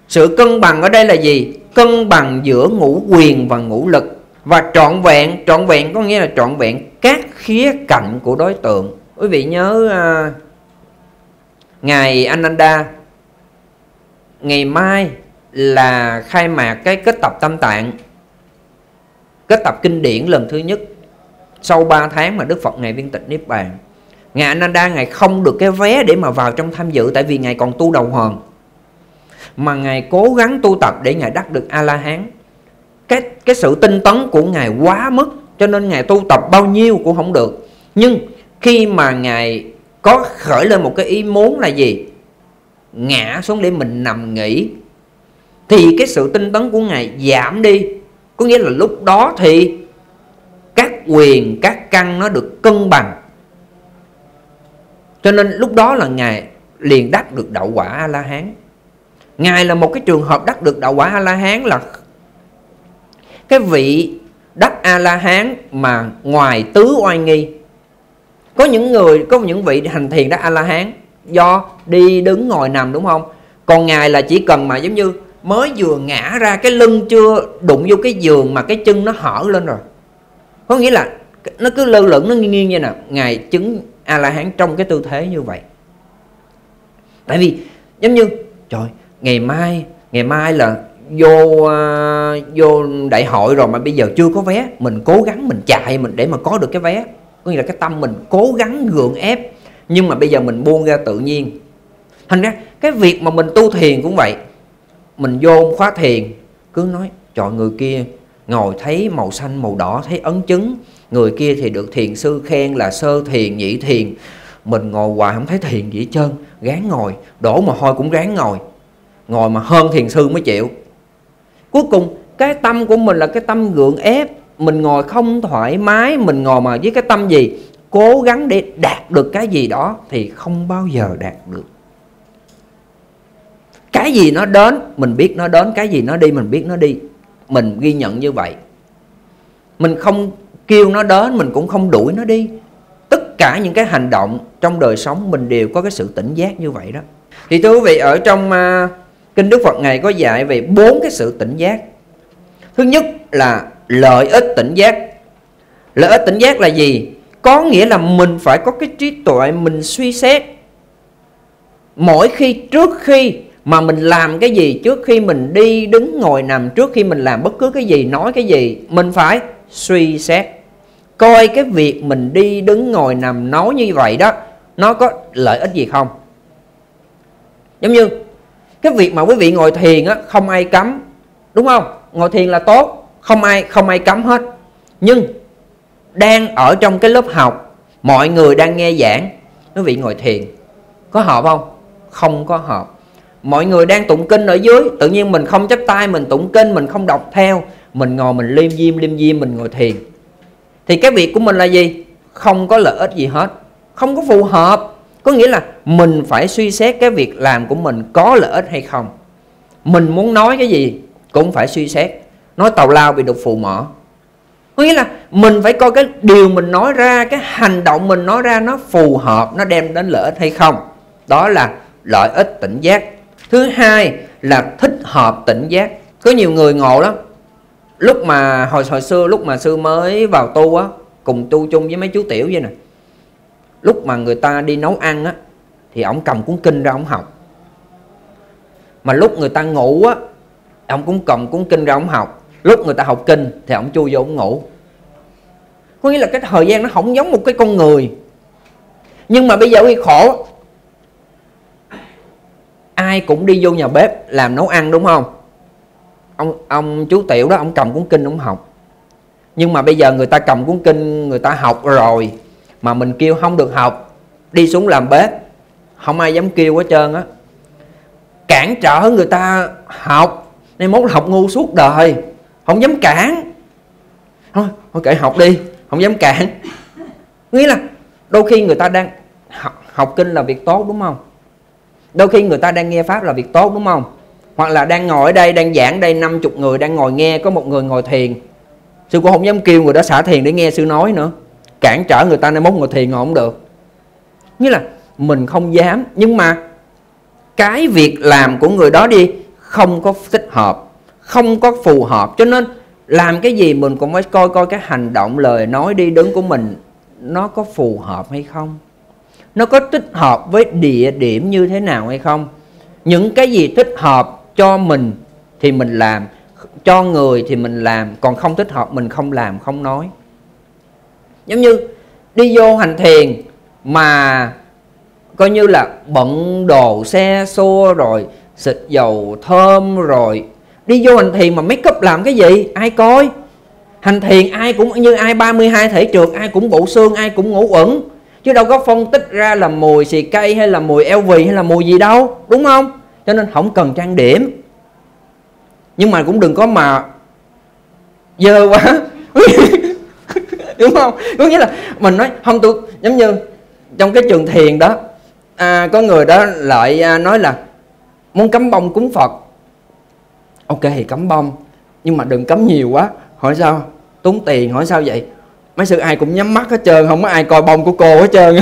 Sự cân bằng ở đây là gì? Cân bằng giữa ngũ quyền và ngũ lực. Và trọn vẹn, trọn vẹn có nghĩa là trọn vẹn các khía cạnh của đối tượng. Quý vị nhớ à, Ngài Ananda, ngày mai là khai mạc cái kết tập Tam Tạng, kết tập kinh điển lần thứ nhất sau ba tháng mà Đức Phật Ngài viên tịch Niết Bàn. Ngài Ananda Ngài không được cái vé để mà vào trong tham dự, tại vì Ngài còn tu đầu hồn, mà Ngài cố gắng tu tập để Ngài đắc được A-La-Hán. Cái, cái sự tinh tấn của Ngài quá mức, cho nên Ngài tu tập bao nhiêu cũng không được. Nhưng khi mà Ngài có khởi lên một cái ý muốn là gì? Ngã xuống để mình nằm nghỉ, thì cái sự tinh tấn của Ngài giảm đi. Có nghĩa là lúc đó thì các quyền, các căn nó được cân bằng. Cho nên lúc đó là Ngài liền đắc được đạo quả A-La-Hán. Ngài là một cái trường hợp đắc được đạo quả A-La-Hán là cái vị đắc A-La-Hán mà ngoài tứ oai nghi. Có những người, có những vị hành thiền đắc A-La-Hán do đi đứng ngồi nằm, đúng không? Còn Ngài là chỉ cần mà giống như mới vừa ngã ra, cái lưng chưa đụng vô cái giường mà cái chân nó hở lên rồi. Có nghĩa là nó cứ lơ lửng, nó nghiêng như nè. Ngài chứng A-La-Hán trong cái tư thế như vậy. Tại vì giống như trời, ngày mai, ngày mai là vô vô đại hội rồi mà bây giờ chưa có vé, mình cố gắng mình chạy mình để mà có được cái vé. Có nghĩa là cái tâm mình cố gắng gượng ép, nhưng mà bây giờ mình buông ra tự nhiên. Thành ra cái việc mà mình tu thiền cũng vậy. Mình vô khóa thiền cứ nói trời, người kia ngồi thấy màu xanh màu đỏ, thấy ấn chứng, người kia thì được thiền sư khen là sơ thiền, nhị thiền, mình ngồi hoài không thấy thiền gì hết trơn, ráng ngồi, đổ mồ hôi cũng ráng ngồi, ngồi mà hơn thiền sư mới chịu. Cuối cùng cái tâm của mình là cái tâm gượng ép, mình ngồi không thoải mái, mình ngồi mà với cái tâm gì? Cố gắng để đạt được cái gì đó thì không bao giờ đạt được. Cái gì nó đến, mình biết nó đến, cái gì nó đi, mình biết nó đi. Mình ghi nhận như vậy. Mình không kêu nó đến, mình cũng không đuổi nó đi. Tất cả những cái hành động trong đời sống mình đều có cái sự tỉnh giác như vậy đó. Thì thưa quý vị, ở trong uh, Kinh Đức Phật Ngài có dạy về bốn cái sự tỉnh giác. Thứ nhất là lợi ích tỉnh giác. Lợi ích tỉnh giác là gì? Có nghĩa là mình phải có cái trí tuệ, mình suy xét. Mỗi khi, trước khi mà mình làm cái gì, trước khi mình đi đứng ngồi nằm, trước khi mình làm bất cứ cái gì, nói cái gì, mình phải suy xét coi cái việc mình đi đứng ngồi nằm nói như vậy đó, nó có lợi ích gì không. Giống như cái việc mà quý vị ngồi thiền á, không ai cấm, đúng không? Ngồi thiền là tốt, không ai không ai cấm hết. Nhưng đang ở trong cái lớp học, mọi người đang nghe giảng, quý vị ngồi thiền có hợp không? Không có hợp. Mọi người đang tụng kinh ở dưới, tự nhiên mình không chắp tay, mình tụng kinh, mình không đọc theo, mình ngồi mình liêm diêm liêm diêm mình ngồi thiền, thì cái việc của mình là gì? Không có lợi ích gì hết, không có phù hợp. Có nghĩa là mình phải suy xét cái việc làm của mình có lợi ích hay không. Mình muốn nói cái gì cũng phải suy xét. Nói tào lao bị đục phụ mỏ. Có nghĩa là mình phải coi cái điều mình nói ra, cái hành động mình nói ra nó phù hợp, nó đem đến lợi ích hay không. Đó là lợi ích tỉnh giác. Thứ hai là thích hợp tỉnh giác. Có nhiều người ngộ lắm. Lúc mà hồi hồi xưa, lúc mà sư mới vào tu á, cùng tu chung với mấy chú tiểu vậy nè, lúc mà người ta đi nấu ăn á, thì ổng cầm cuốn kinh ra ổng học. Mà lúc người ta ngủ á, ổng cũng cầm cuốn kinh ra ổng học. Lúc người ta học kinh thì ổng chui vô ổng ngủ. Có nghĩa là cái thời gian nó không giống một cái con người. Nhưng mà bây giờ thì khổ, ai cũng đi vô nhà bếp làm nấu ăn, đúng không? Ông, ông chú tiểu đó, ổng cầm cuốn kinh ổng học. Nhưng mà bây giờ người ta cầm cuốn kinh người ta học rồi, mà mình kêu không được học, đi xuống làm bếp, không ai dám kêu hết trơn á. Cản trở người ta học, nên mốt học ngu suốt đời, không dám cản. Thôi, thôi kệ học đi, không dám cản. Nghĩa là đôi khi người ta đang học, học kinh là việc tốt đúng không? Đôi khi người ta đang nghe pháp là việc tốt đúng không? Hoặc là đang ngồi ở đây, đang giảng đây năm mươi người đang ngồi nghe, có một người ngồi thiền, sư cũng không dám kêu người đó xả thiền để nghe sư nói nữa, cản trở người ta nên mốt ngồi thiền ngồi không được. Nghĩa là mình không dám, nhưng mà cái việc làm của người đó đi không có thích hợp, không có phù hợp, cho nên làm cái gì mình cũng phải coi coi cái hành động, lời nói, đi đứng của mình nó có phù hợp hay không, nó có thích hợp với địa điểm như thế nào hay không. Những cái gì thích hợp cho mình thì mình làm, cho người thì mình làm, còn không thích hợp mình không làm, không nói. Giống như đi vô hành thiền mà coi như là bận đồ xe xô rồi xịt dầu thơm rồi, đi vô hành thiền mà make up làm cái gì, ai coi. Hành thiền ai cũng như ai ba mươi hai thể trượt, ai cũng bộ xương, ai cũng ngũ uẩn, chứ đâu có phân tích ra là mùi xì cây hay là mùi eo vì hay là mùi gì đâu, đúng không? Cho nên không cần trang điểm, nhưng mà cũng đừng có mà dơ quá đúng không? Có nghĩa là mình nói không, tôi giống như trong cái trường thiền đó, à, có người đó lại à, nói là muốn cắm bông cúng Phật. Ok thì cắm bông, nhưng mà đừng cắm nhiều quá. Hỏi sao? Tốn tiền. Hỏi sao vậy? Mấy sư ai cũng nhắm mắt hết trơn, không có ai coi bông của cô hết trơn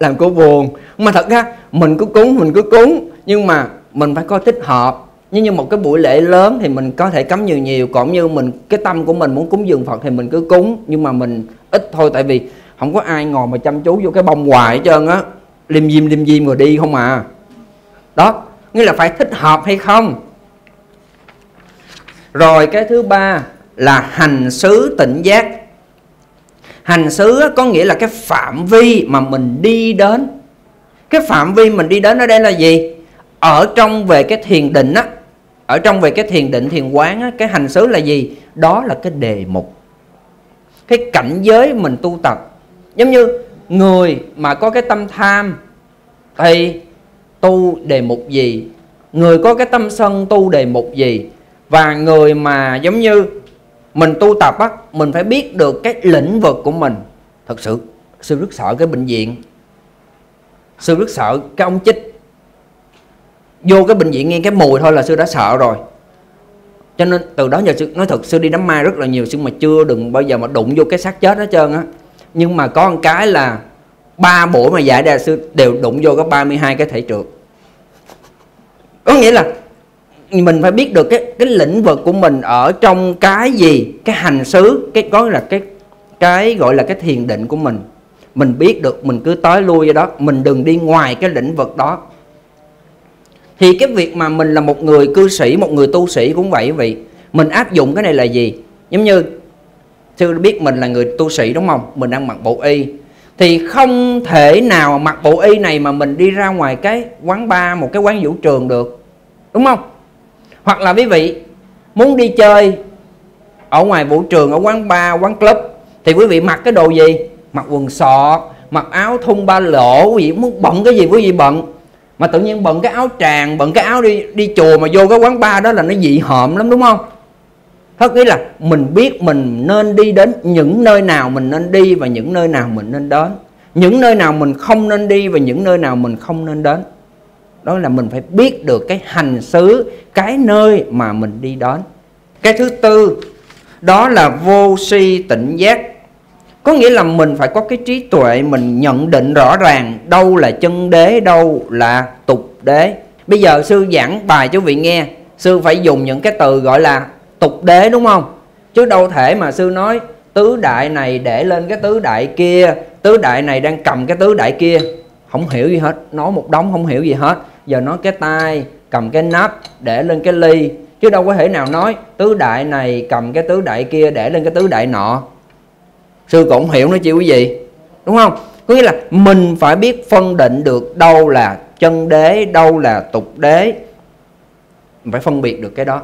làm cô buồn. Mà thật ra mình cứ cúng, mình cứ cúng, nhưng mà mình phải coi thích hợp. Nhưng như một cái buổi lễ lớn thì mình có thể cắm nhiều nhiều, còn như mình cái tâm của mình muốn cúng dường Phật thì mình cứ cúng, nhưng mà mình ít thôi, tại vì không có ai ngồi mà chăm chú vô cái bông hoài hết trơn á, liêm diêm liêm diêm rồi đi không à. Đó, nghĩa là phải thích hợp hay không. Rồi cái thứ ba là hành xứ tỉnh giác. Hành xứ có nghĩa là cái phạm vi mà mình đi đến. Cái phạm vi mình đi đến ở đây là gì? Ở trong về cái thiền định á, ở trong về cái thiền định thiền quán á, cái hành xứ là gì? Đó là cái đề mục, cái cảnh giới mình tu tập. Giống như người mà có cái tâm tham thì tu đề mục gì, người có cái tâm sân tu đề mục gì. Và người mà giống như mình tu tập á, mình phải biết được cái lĩnh vực của mình. Thật sự sư rất sợ cái bệnh viện, sư rất sợ cái ông chích. Vô cái bệnh viện nghe cái mùi thôi là sư đã sợ rồi. Cho nên từ đó giờ sư nói thật, sư đi đám ma rất là nhiều, sư mà chưa đừng bao giờ mà đụng vô cái xác chết hết trơn á. Nhưng mà có một cái là ba buổi mà dạy ra sư đều đụng vô cái ba mươi hai cái thể trượt. Có nghĩa là mình phải biết được cái cái lĩnh vực của mình ở trong cái gì, cái hành xứ, cái có là cái cái gọi là cái thiền định của mình. Mình biết được mình cứ tới lui vậy đó, mình đừng đi ngoài cái lĩnh vực đó. Thì cái việc mà mình là một người cư sĩ, một người tu sĩ cũng vậy quý vị. Mình áp dụng cái này là gì? Giống như sư biết mình là người tu sĩ đúng không? Mình đang mặc bộ y, thì không thể nào mặc bộ y này mà mình đi ra ngoài cái quán bar, một cái quán vũ trường được, đúng không? Hoặc là quý vị muốn đi chơi ở ngoài vũ trường, ở quán bar, quán club, thì quý vị mặc cái đồ gì? Mặc quần sọt, mặc áo thun ba lỗ, quý vị muốn bận cái gì quý vị bận. Mà tự nhiên bận cái áo tràng, bận cái áo đi đi chùa mà vô cái quán bar đó là nó dị hợm lắm, đúng không? Thật nghĩa là mình biết mình nên đi đến những nơi nào mình nên đi và những nơi nào mình nên đến, những nơi nào mình không nên đi và những nơi nào mình không nên đến. Đó là mình phải biết được cái hành xứ, cái nơi mà mình đi đến. Cái thứ tư đó là vô si tỉnh giác. Có nghĩa là mình phải có cái trí tuệ, mình nhận định rõ ràng đâu là chân đế, đâu là tục đế. Bây giờ sư giảng bài cho vị nghe, sư phải dùng những cái từ gọi là tục đế, đúng không? Chứ đâu thể mà sư nói tứ đại này để lên cái tứ đại kia, tứ đại này đang cầm cái tứ đại kia, không hiểu gì hết, nói một đống không hiểu gì hết. Giờ nói cái tay cầm cái nắp để lên cái ly, chứ đâu có thể nào nói tứ đại này cầm cái tứ đại kia để lên cái tứ đại nọ. Sư cũng hiểu nữa chị quý vị, đúng không? Có nghĩa là mình phải biết phân định được đâu là chân đế, đâu là tục đế, mình phải phân biệt được cái đó.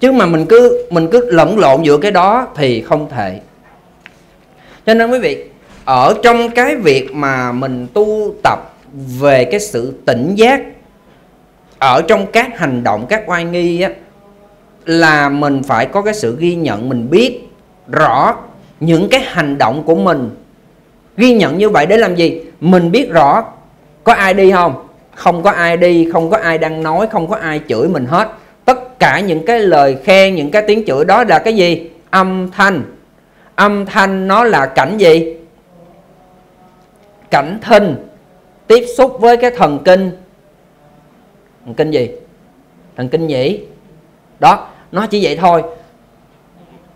Chứ mà mình cứ mình cứ lẫn lộn giữa cái đó thì không thể. Cho nên quý vị, ở trong cái việc mà mình tu tập về cái sự tỉnh giác ở trong các hành động, các oai nghi á, là mình phải có cái sự ghi nhận, mình biết rõ những cái hành động của mình. Ghi nhận như vậy để làm gì? Mình biết rõ có ai đi không? Không có ai đi, không có ai đang nói, không có ai chửi mình hết. Tất cả những cái lời khen, những cái tiếng chửi đó là cái gì? Âm thanh. Âm thanh nó là cảnh gì? Cảnh thinh, tiếp xúc với cái thần kinh. Thần kinh gì? Thần kinh nhĩ. Đó, nó chỉ vậy thôi.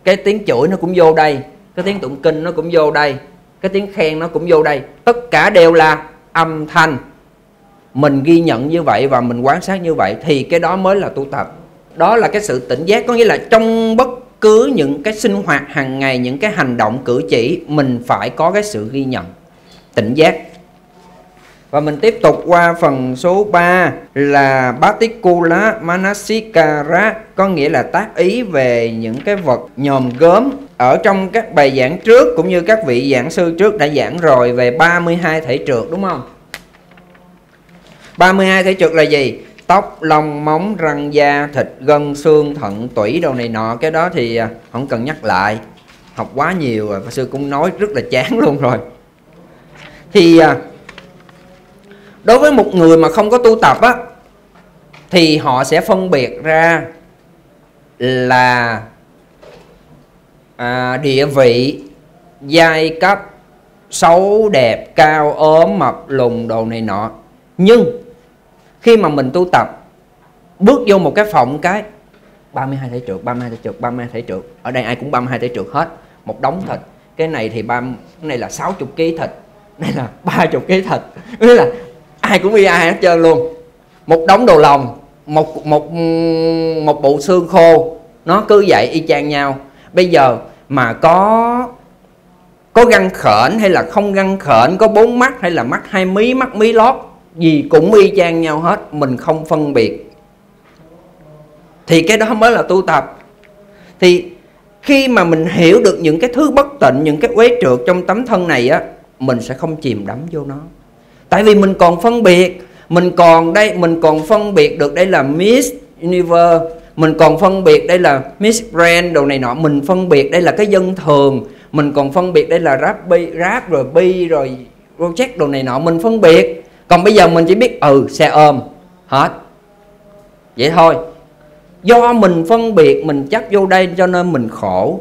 Cái tiếng chửi nó cũng vô đây, cái tiếng tụng kinh nó cũng vô đây, cái tiếng khen nó cũng vô đây. Tất cả đều là âm thanh. Mình ghi nhận như vậy và mình quan sát như vậy thì cái đó mới là tu tập. Đó là cái sự tỉnh giác, có nghĩa là trong bất cứ những cái sinh hoạt hàng ngày, những cái hành động cử chỉ, mình phải có cái sự ghi nhận, tỉnh giác. Và mình tiếp tục qua phần số ba là Patikula Manasikara, có nghĩa là tác ý về những cái vật nhòm gớm. Ở trong các bài giảng trước cũng như các vị giảng sư trước đã giảng rồi về ba mươi hai thể trượt, đúng không? ba mươi hai thể trượt là gì? Tóc, lông, móng, răng, da, thịt, gân, xương, thận, tủy, đồ này nọ. Cái đó thì không cần nhắc lại, học quá nhiều rồi, sư cũng nói rất là chán luôn rồi. Thì đối với một người mà không có tu tập á, thì họ sẽ phân biệt ra là à, địa vị, giai cấp, xấu đẹp, cao ốm, mập lùn, đồ này nọ. Nhưng khi mà mình tu tập, bước vô một cái phòng cái ba mươi hai thể trượt, ba mươi hai thể trượt, ba mươi hai thể trượt. Ở đây ai cũng ba mươi hai thể trượt hết, một đống thịt. Cái này thì ba, cái này là sáu mươi ki lô gam thịt, đây là ba mươi ki lô gam thịt. Nghĩa là ai cũng y ai hết trơn luôn. Một đống đồ lòng, một một một bộ xương khô, nó cứ vậy y chang nhau. Bây giờ mà có có găng khểnh hay là không găng khểnh, có bốn mắt hay là mắt hai mí, mắt mí lót, gì cũng y chang nhau hết, mình không phân biệt. Thì cái đó mới là tu tập. Thì khi mà mình hiểu được những cái thứ bất tịnh, những cái uế trượt trong tấm thân này á, mình sẽ không chìm đắm vô nó. Tại vì mình còn phân biệt, mình còn đây, mình còn phân biệt được đây là Miss Universe, mình còn phân biệt đây là Miss Grand đồ này nọ, mình phân biệt đây là cái dân thường, mình còn phân biệt đây là rap, bi, rap rồi bi rồi project đồ này nọ, mình phân biệt. Còn bây giờ mình chỉ biết ừ xe ôm hết vậy thôi. Do mình phân biệt, mình chấp vô đây cho nên mình khổ.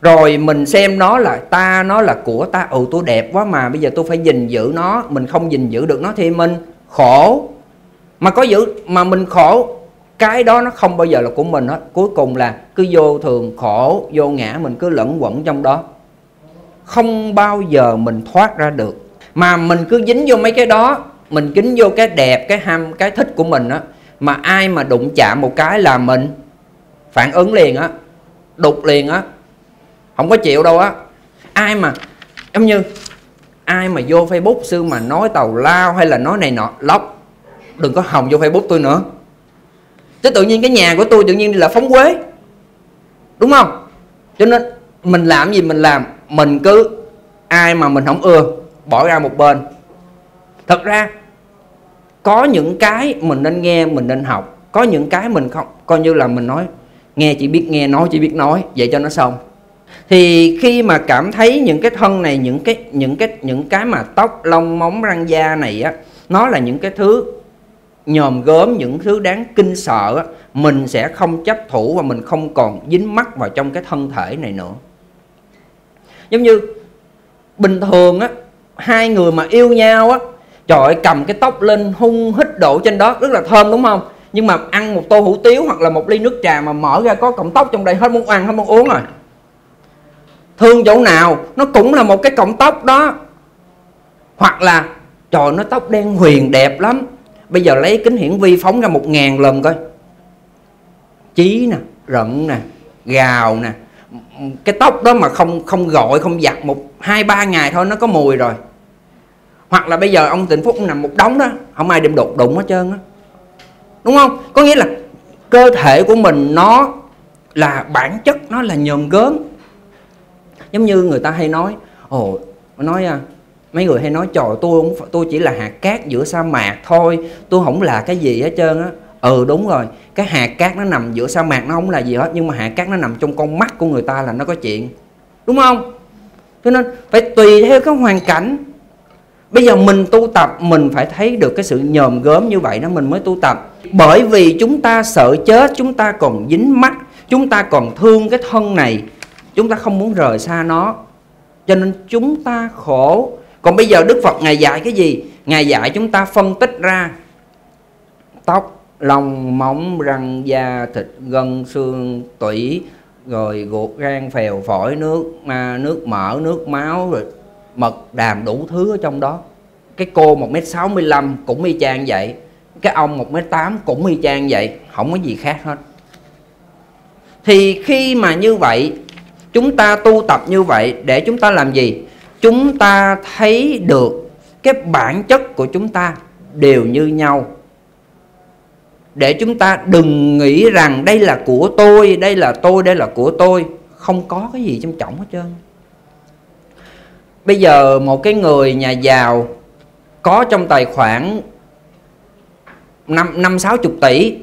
Rồi mình xem nó là ta, nó là của ta. Ừ tôi đẹp quá mà bây giờ tôi phải gìn giữ nó. Mình không gìn giữ được nó thì mình khổ. Mà có giữ mà mình khổ, cái đó nó không bao giờ là của mình hết. Cuối cùng là cứ vô thường, khổ, vô ngã, mình cứ lẫn quẩn trong đó, không bao giờ mình thoát ra được. Mà mình cứ dính vô mấy cái đó, mình dính vô cái đẹp, cái ham, cái thích của mình á, mà ai mà đụng chạm một cái là mình phản ứng liền á, đục liền á, không có chịu đâu á. Ai mà giống như ai mà vô Facebook sư mà nói tào lao hay là nói này nọ, lóc, đừng có hòng vô Facebook tôi nữa. Chứ tự nhiên cái nhà của tôi tự nhiên là phóng quế, đúng không? Cho nên mình làm gì mình làm, mình cứ ai mà mình không ưa bỏ ra một bên. Thật ra có những cái mình nên nghe, mình nên học. Có những cái mình không, coi như là mình nói nghe chỉ biết nghe, nói chỉ biết nói, vậy cho nó xong. Thì khi mà cảm thấy những cái thân này, những cái những cái những cái mà tóc, lông, móng, răng, da này á, nó là những cái thứ nhòm gớm, những thứ đáng kinh sợ á, mình sẽ không chấp thủ và mình không còn dính mắc vào trong cái thân thể này nữa. Giống như bình thường á, hai người mà yêu nhau á, trời ơi, cầm cái tóc lên hung hít độ trên đó rất là thơm, đúng không? Nhưng mà ăn một tô hủ tiếu hoặc là một ly nước trà mà mở ra có cọng tóc trong đây, hết muốn ăn, hết muốn uống rồi. Thương chỗ nào nó cũng là một cái cọng tóc đó. Hoặc là trời, nó tóc đen huyền đẹp lắm, bây giờ lấy kính hiển vi phóng ra một ngàn lần coi, chí nè, rận nè, gào nè. Cái tóc đó mà không không gọi, không giặt một hai ba ngày thôi nó có mùi rồi. Hoặc là bây giờ ông Tịnh Phúc nằm một đống đó, không ai đem đột đụng hết trơn á, đúng không? Có nghĩa là cơ thể của mình nó là bản chất, nó là nhòm gớm. Giống như người ta hay nói, ồ, nói mấy người hay nói, trời tôi không, tôi chỉ là hạt cát giữa sa mạc thôi, tôi không là cái gì hết trơn á. Ừ đúng rồi, cái hạt cát nó nằm giữa sa mạc nó không là gì hết, nhưng mà hạt cát nó nằm trong con mắt của người ta là nó có chuyện, đúng không? Cho nên phải tùy theo cái hoàn cảnh. Bây giờ mình tu tập mình phải thấy được cái sự nhòm gớm như vậy đó mình mới tu tập. Bởi vì chúng ta sợ chết, chúng ta còn dính mắc, chúng ta còn thương cái thân này, chúng ta không muốn rời xa nó, cho nên chúng ta khổ. Còn bây giờ Đức Phật Ngài dạy cái gì? Ngài dạy chúng ta phân tích ra tóc, lòng, móng, răng, da, thịt, gân, xương, tủy, rồi ruột, gan, phèo, phổi, nước mà nước mỡ, nước máu, rồi mật, đàm, đủ thứ ở trong đó. Cái cô một mét sáu mươi lăm cũng y chang vậy, cái ông một mét tám cũng y chang vậy, không có gì khác hết. Thì khi mà như vậy, chúng ta tu tập như vậy để chúng ta làm gì? Chúng ta thấy được cái bản chất của chúng ta đều như nhau, để chúng ta đừng nghĩ rằng đây là của tôi, đây là tôi, đây là của tôi. Không có cái gì trong trọng hết trơn. Bây giờ một cái người nhà giàu có trong tài khoản năm sáu mươi tỷ,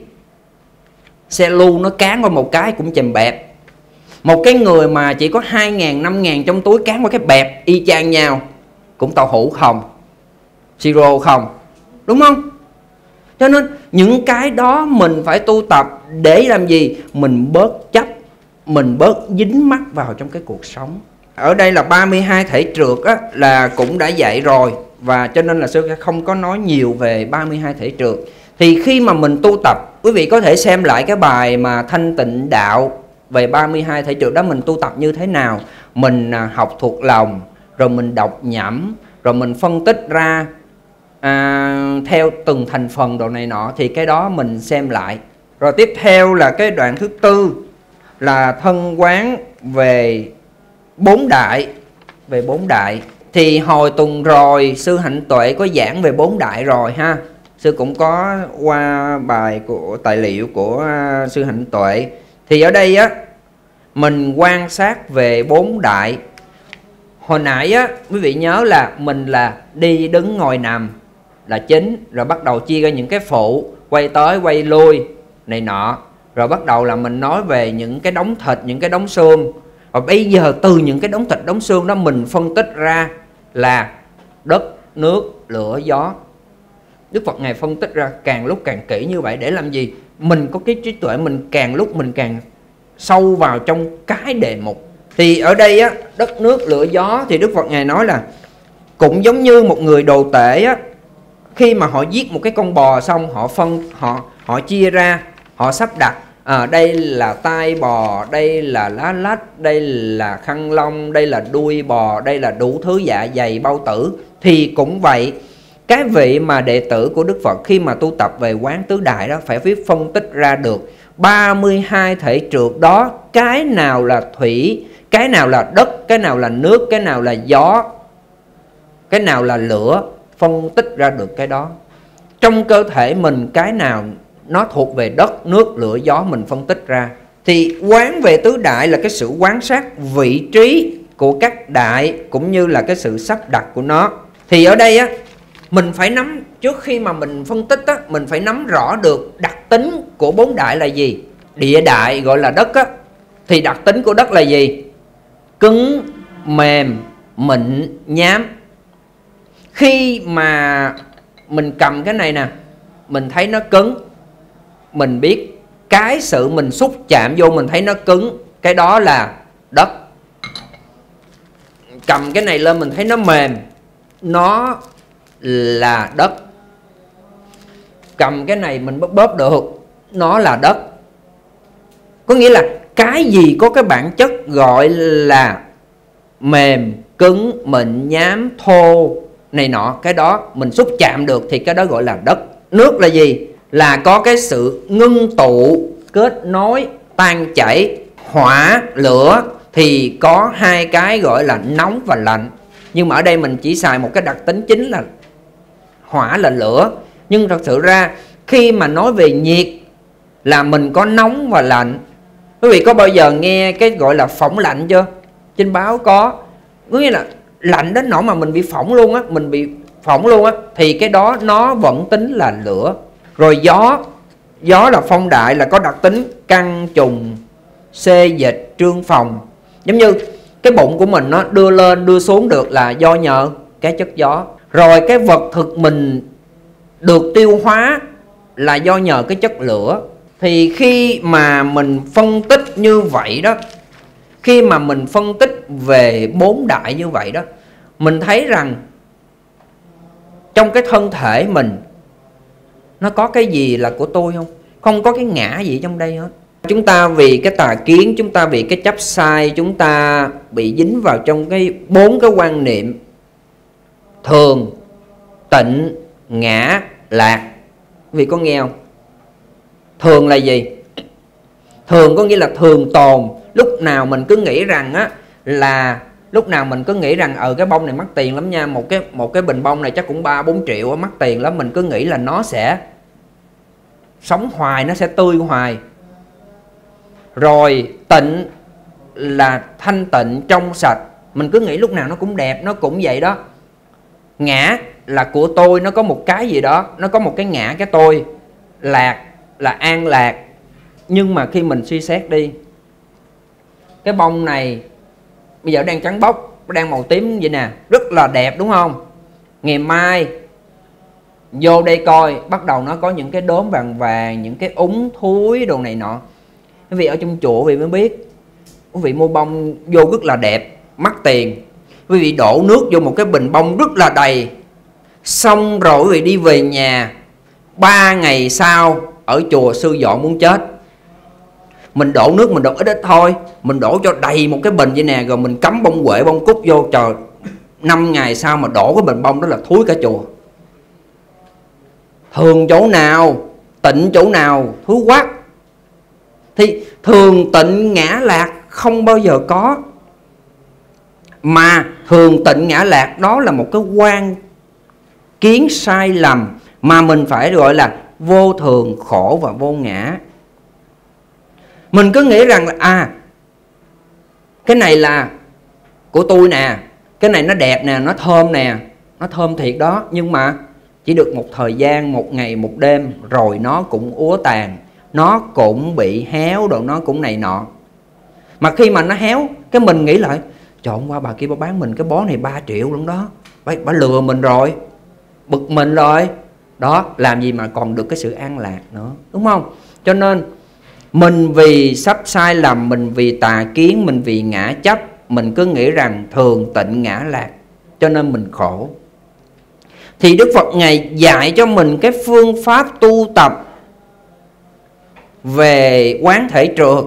xe lưu nó cán qua một cái cũng chèm bẹp. Một cái người mà chỉ có hai ngàn, năm ngàn trong túi cán qua cái bẹp y chang nhau, cũng tàu hũ không, siro không, đúng không? Cho nên những cái đó mình phải tu tập để làm gì? Mình bớt chấp, mình bớt dính mắc vào trong cái cuộc sống. Ở đây là ba mươi hai thể trượt á, là cũng đã dạy rồi, và cho nên là sư không có nói nhiều về ba mươi hai thể trượt. Thì khi mà mình tu tập, quý vị có thể xem lại cái bài mà Thanh Tịnh Đạo về ba mươi hai thể trượt đó mình tu tập như thế nào. Mình học thuộc lòng, rồi mình đọc nhẩm, rồi mình phân tích ra à, theo từng thành phần đồ này nọ. Thì cái đó mình xem lại. Rồi tiếp theo là cái đoạn thứ tư là thân quán về bốn đại. Về bốn đại thì hồi tuần rồi sư Hạnh Tuệ có giảng về bốn đại rồi ha. Sư cũng có qua bài của tài liệu của sư Hạnh Tuệ. Thì ở đây á, mình quan sát về bốn đại. Hồi nãy á, quý vị nhớ là mình là đi đứng ngồi nằm là chính, rồi bắt đầu chia ra những cái phụ, quay tới quay lui này nọ, rồi bắt đầu là mình nói về những cái đống thịt, những cái đống xương. Và bây giờ từ những cái đống thịt, đống xương đó mình phân tích ra là đất, nước, lửa, gió. Đức Phật Ngài phân tích ra càng lúc càng kỹ như vậy để làm gì? Mình có cái trí tuệ, mình càng lúc mình càng sâu vào trong cái đề mục. Thì ở đây á, đất, nước, lửa, gió, thì Đức Phật Ngài nói là cũng giống như một người đồ tể á, khi mà họ giết một cái con bò xong, họ phân, họ họ chia ra, họ sắp đặt à, đây là tai bò, đây là lá lách, đây là khăn lông, đây là đuôi bò, đây là đủ thứ dạ dày bao tử. Thì cũng vậy, các vị mà đệ tử của Đức Phật khi mà tu tập về quán tứ đại đó phải biết phân tích ra được ba mươi hai thể trượt đó, cái nào là thủy, cái nào là đất, cái nào là nước, cái nào là gió, cái nào là lửa. Phân tích ra được cái đó. Trong cơ thể mình cái nào nó thuộc về đất, nước, lửa, gió, mình phân tích ra. Thì quán về tứ đại là cái sự quan sát vị trí của các đại cũng như là cái sự sắp đặt của nó. Thì ở đây á, mình phải nắm, trước khi mà mình phân tích á, mình phải nắm rõ được đặc tính của bốn đại là gì. Địa đại gọi là đất á, thì đặc tính của đất là gì? Cứng, mềm, mịn, nhám. Khi mà mình cầm cái này nè, mình thấy nó cứng, mình biết cái sự mình xúc chạm vô mình thấy nó cứng, cái đó là đất. Cầm cái này lên mình thấy nó mềm, nó là đất. Cầm cái này mình bóp bóp được, nó là đất. Có nghĩa là cái gì có cái bản chất gọi là mềm, cứng, mịn, nhám, thô này nọ, cái đó mình xúc chạm được thì cái đó gọi là đất. Nước là gì? Là có cái sự ngưng tụ, kết nối, tan chảy. Hỏa, lửa thì có hai cái gọi là nóng và lạnh, nhưng mà ở đây mình chỉ xài một cái đặc tính chính là hỏa là lửa. Nhưng thật sự ra khi mà nói về nhiệt là mình có nóng và lạnh. Quý vị có bao giờ nghe cái gọi là phỏng lạnh chưa? Trên báo có. Có nghĩa là lạnh đến nỗi mà mình bị phỏng luôn á, mình bị phỏng luôn á, thì cái đó nó vẫn tính là lửa. Rồi gió, Gió là phong đại là có đặc tính căng trùng, xê dịch, trương phòng. Giống như cái bụng của mình nó đưa lên đưa xuống được là do nhờ cái chất gió. Rồi cái vật thực mình được tiêu hóa là do nhờ cái chất lửa. Thì khi mà mình phân tích như vậy đó, khi mà mình phân tích về bốn đại như vậy đó, mình thấy rằng trong cái thân thể mình nó có cái gì là của tôi không? Không có cái ngã gì trong đây hết. Chúng ta vì cái tà kiến, chúng ta vì cái chấp sai, chúng ta bị dính vào trong cái bốn cái quan niệm thường, tịnh, ngã, lạc. Vì có nghe không? Thường là gì? Thường có nghĩa là thường tồn. Lúc nào mình cứ nghĩ rằng á, là lúc nào mình cứ nghĩ rằng ờ cái bông này mắc tiền lắm nha, một cái một cái bình bông này chắc cũng ba bốn triệu á, mắc tiền lắm. Mình cứ nghĩ là nó sẽ sống hoài, nó sẽ tươi hoài. Rồi tịnh là thanh tịnh trong sạch, mình cứ nghĩ lúc nào nó cũng đẹp, nó cũng vậy đó. Ngã là của tôi, nó có một cái gì đó, nó có một cái ngã cái tôi. Lạc là an lạc. Nhưng mà khi mình suy xét đi, cái bông này bây giờ đang trắng bóc, đang màu tím vậy nè, rất là đẹp đúng không? Ngày mai vô đây coi, bắt đầu nó có những cái đốm vàng vàng, những cái úng thúi đồ này nọ. Quý vị ở trong chùa quý vị mới biết, quý vị mua bông vô rất là đẹp, mắc tiền. Quý vị đổ nước vô một cái bình bông rất là đầy. Xong rồi quý vị đi về nhà, ba ngày sau ở chùa sư dọn muốn chết. Mình đổ nước mình đổ ít ít thôi, mình đổ cho đầy một cái bình vậy nè, rồi mình cắm bông quệ bông cúc vô, trời, năm ngày sau mà đổ cái bình bông đó là thúi cả chùa. Thường chỗ nào, tịnh chỗ nào, thúi quát. Thì thường tịnh ngã lạc không bao giờ có. Mà thường tịnh ngã lạc đó là một cái quan kiến sai lầm mà mình phải gọi là vô thường, khổ và vô ngã. Mình cứ nghĩ rằng là à, cái này là của tôi nè, cái này nó đẹp nè, nó thơm nè, nó thơm thiệt đó. Nhưng mà chỉ được một thời gian, một ngày, một đêm rồi nó cũng úa tàn, nó cũng bị héo đồ, nó cũng này nọ. Mà khi mà nó héo, cái mình nghĩ lại, trời hôm qua bà kia bà bán mình cái bó này ba triệu luôn đó, bà, bà lừa mình rồi, bực mình rồi. Đó, làm gì mà còn được cái sự an lạc nữa, đúng không? Cho nên mình vì sắp sai lầm, mình vì tà kiến, mình vì ngã chấp, mình cứ nghĩ rằng thường tịnh ngã lạc, cho nên mình khổ. Thì Đức Phật Ngài dạy cho mình cái phương pháp tu tập về quán thể trượt,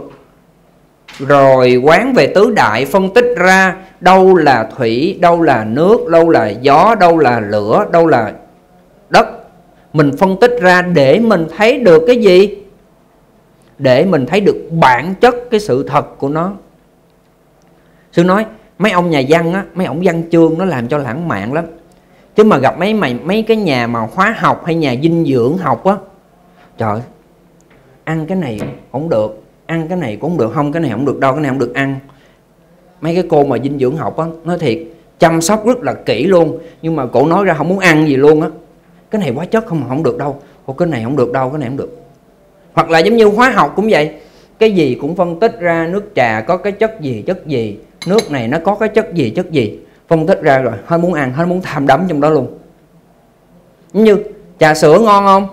rồi quán về tứ đại, phân tích ra đâu là thủy, đâu là nước, đâu là gió, đâu là lửa, đâu là đất. Mình phân tích ra để mình thấy được cái gì? Để mình thấy được bản chất, cái sự thật của nó. Sư nói mấy ông nhà văn á, mấy ông văn chương nó làm cho lãng mạn lắm. Chứ mà gặp mấy mày mấy cái nhà mà hóa học hay nhà dinh dưỡng học á, trời, ăn cái này không được, ăn cái này cũng được, không cái này không được đâu, cái này không được ăn. Mấy cái cô mà dinh dưỡng học á, nói thiệt, chăm sóc rất là kỹ luôn, nhưng mà cổ nói ra không muốn ăn gì luôn á. Cái này quá chất không không được đâu, ô, cái này không được đâu, cái này không được. Hoặc là giống như hóa học cũng vậy, cái gì cũng phân tích ra, nước trà có cái chất gì chất gì, nước này nó có cái chất gì chất gì, phân tích ra rồi hết muốn ăn, hết muốn tham đắm trong đó luôn. Giống như trà sữa ngon không?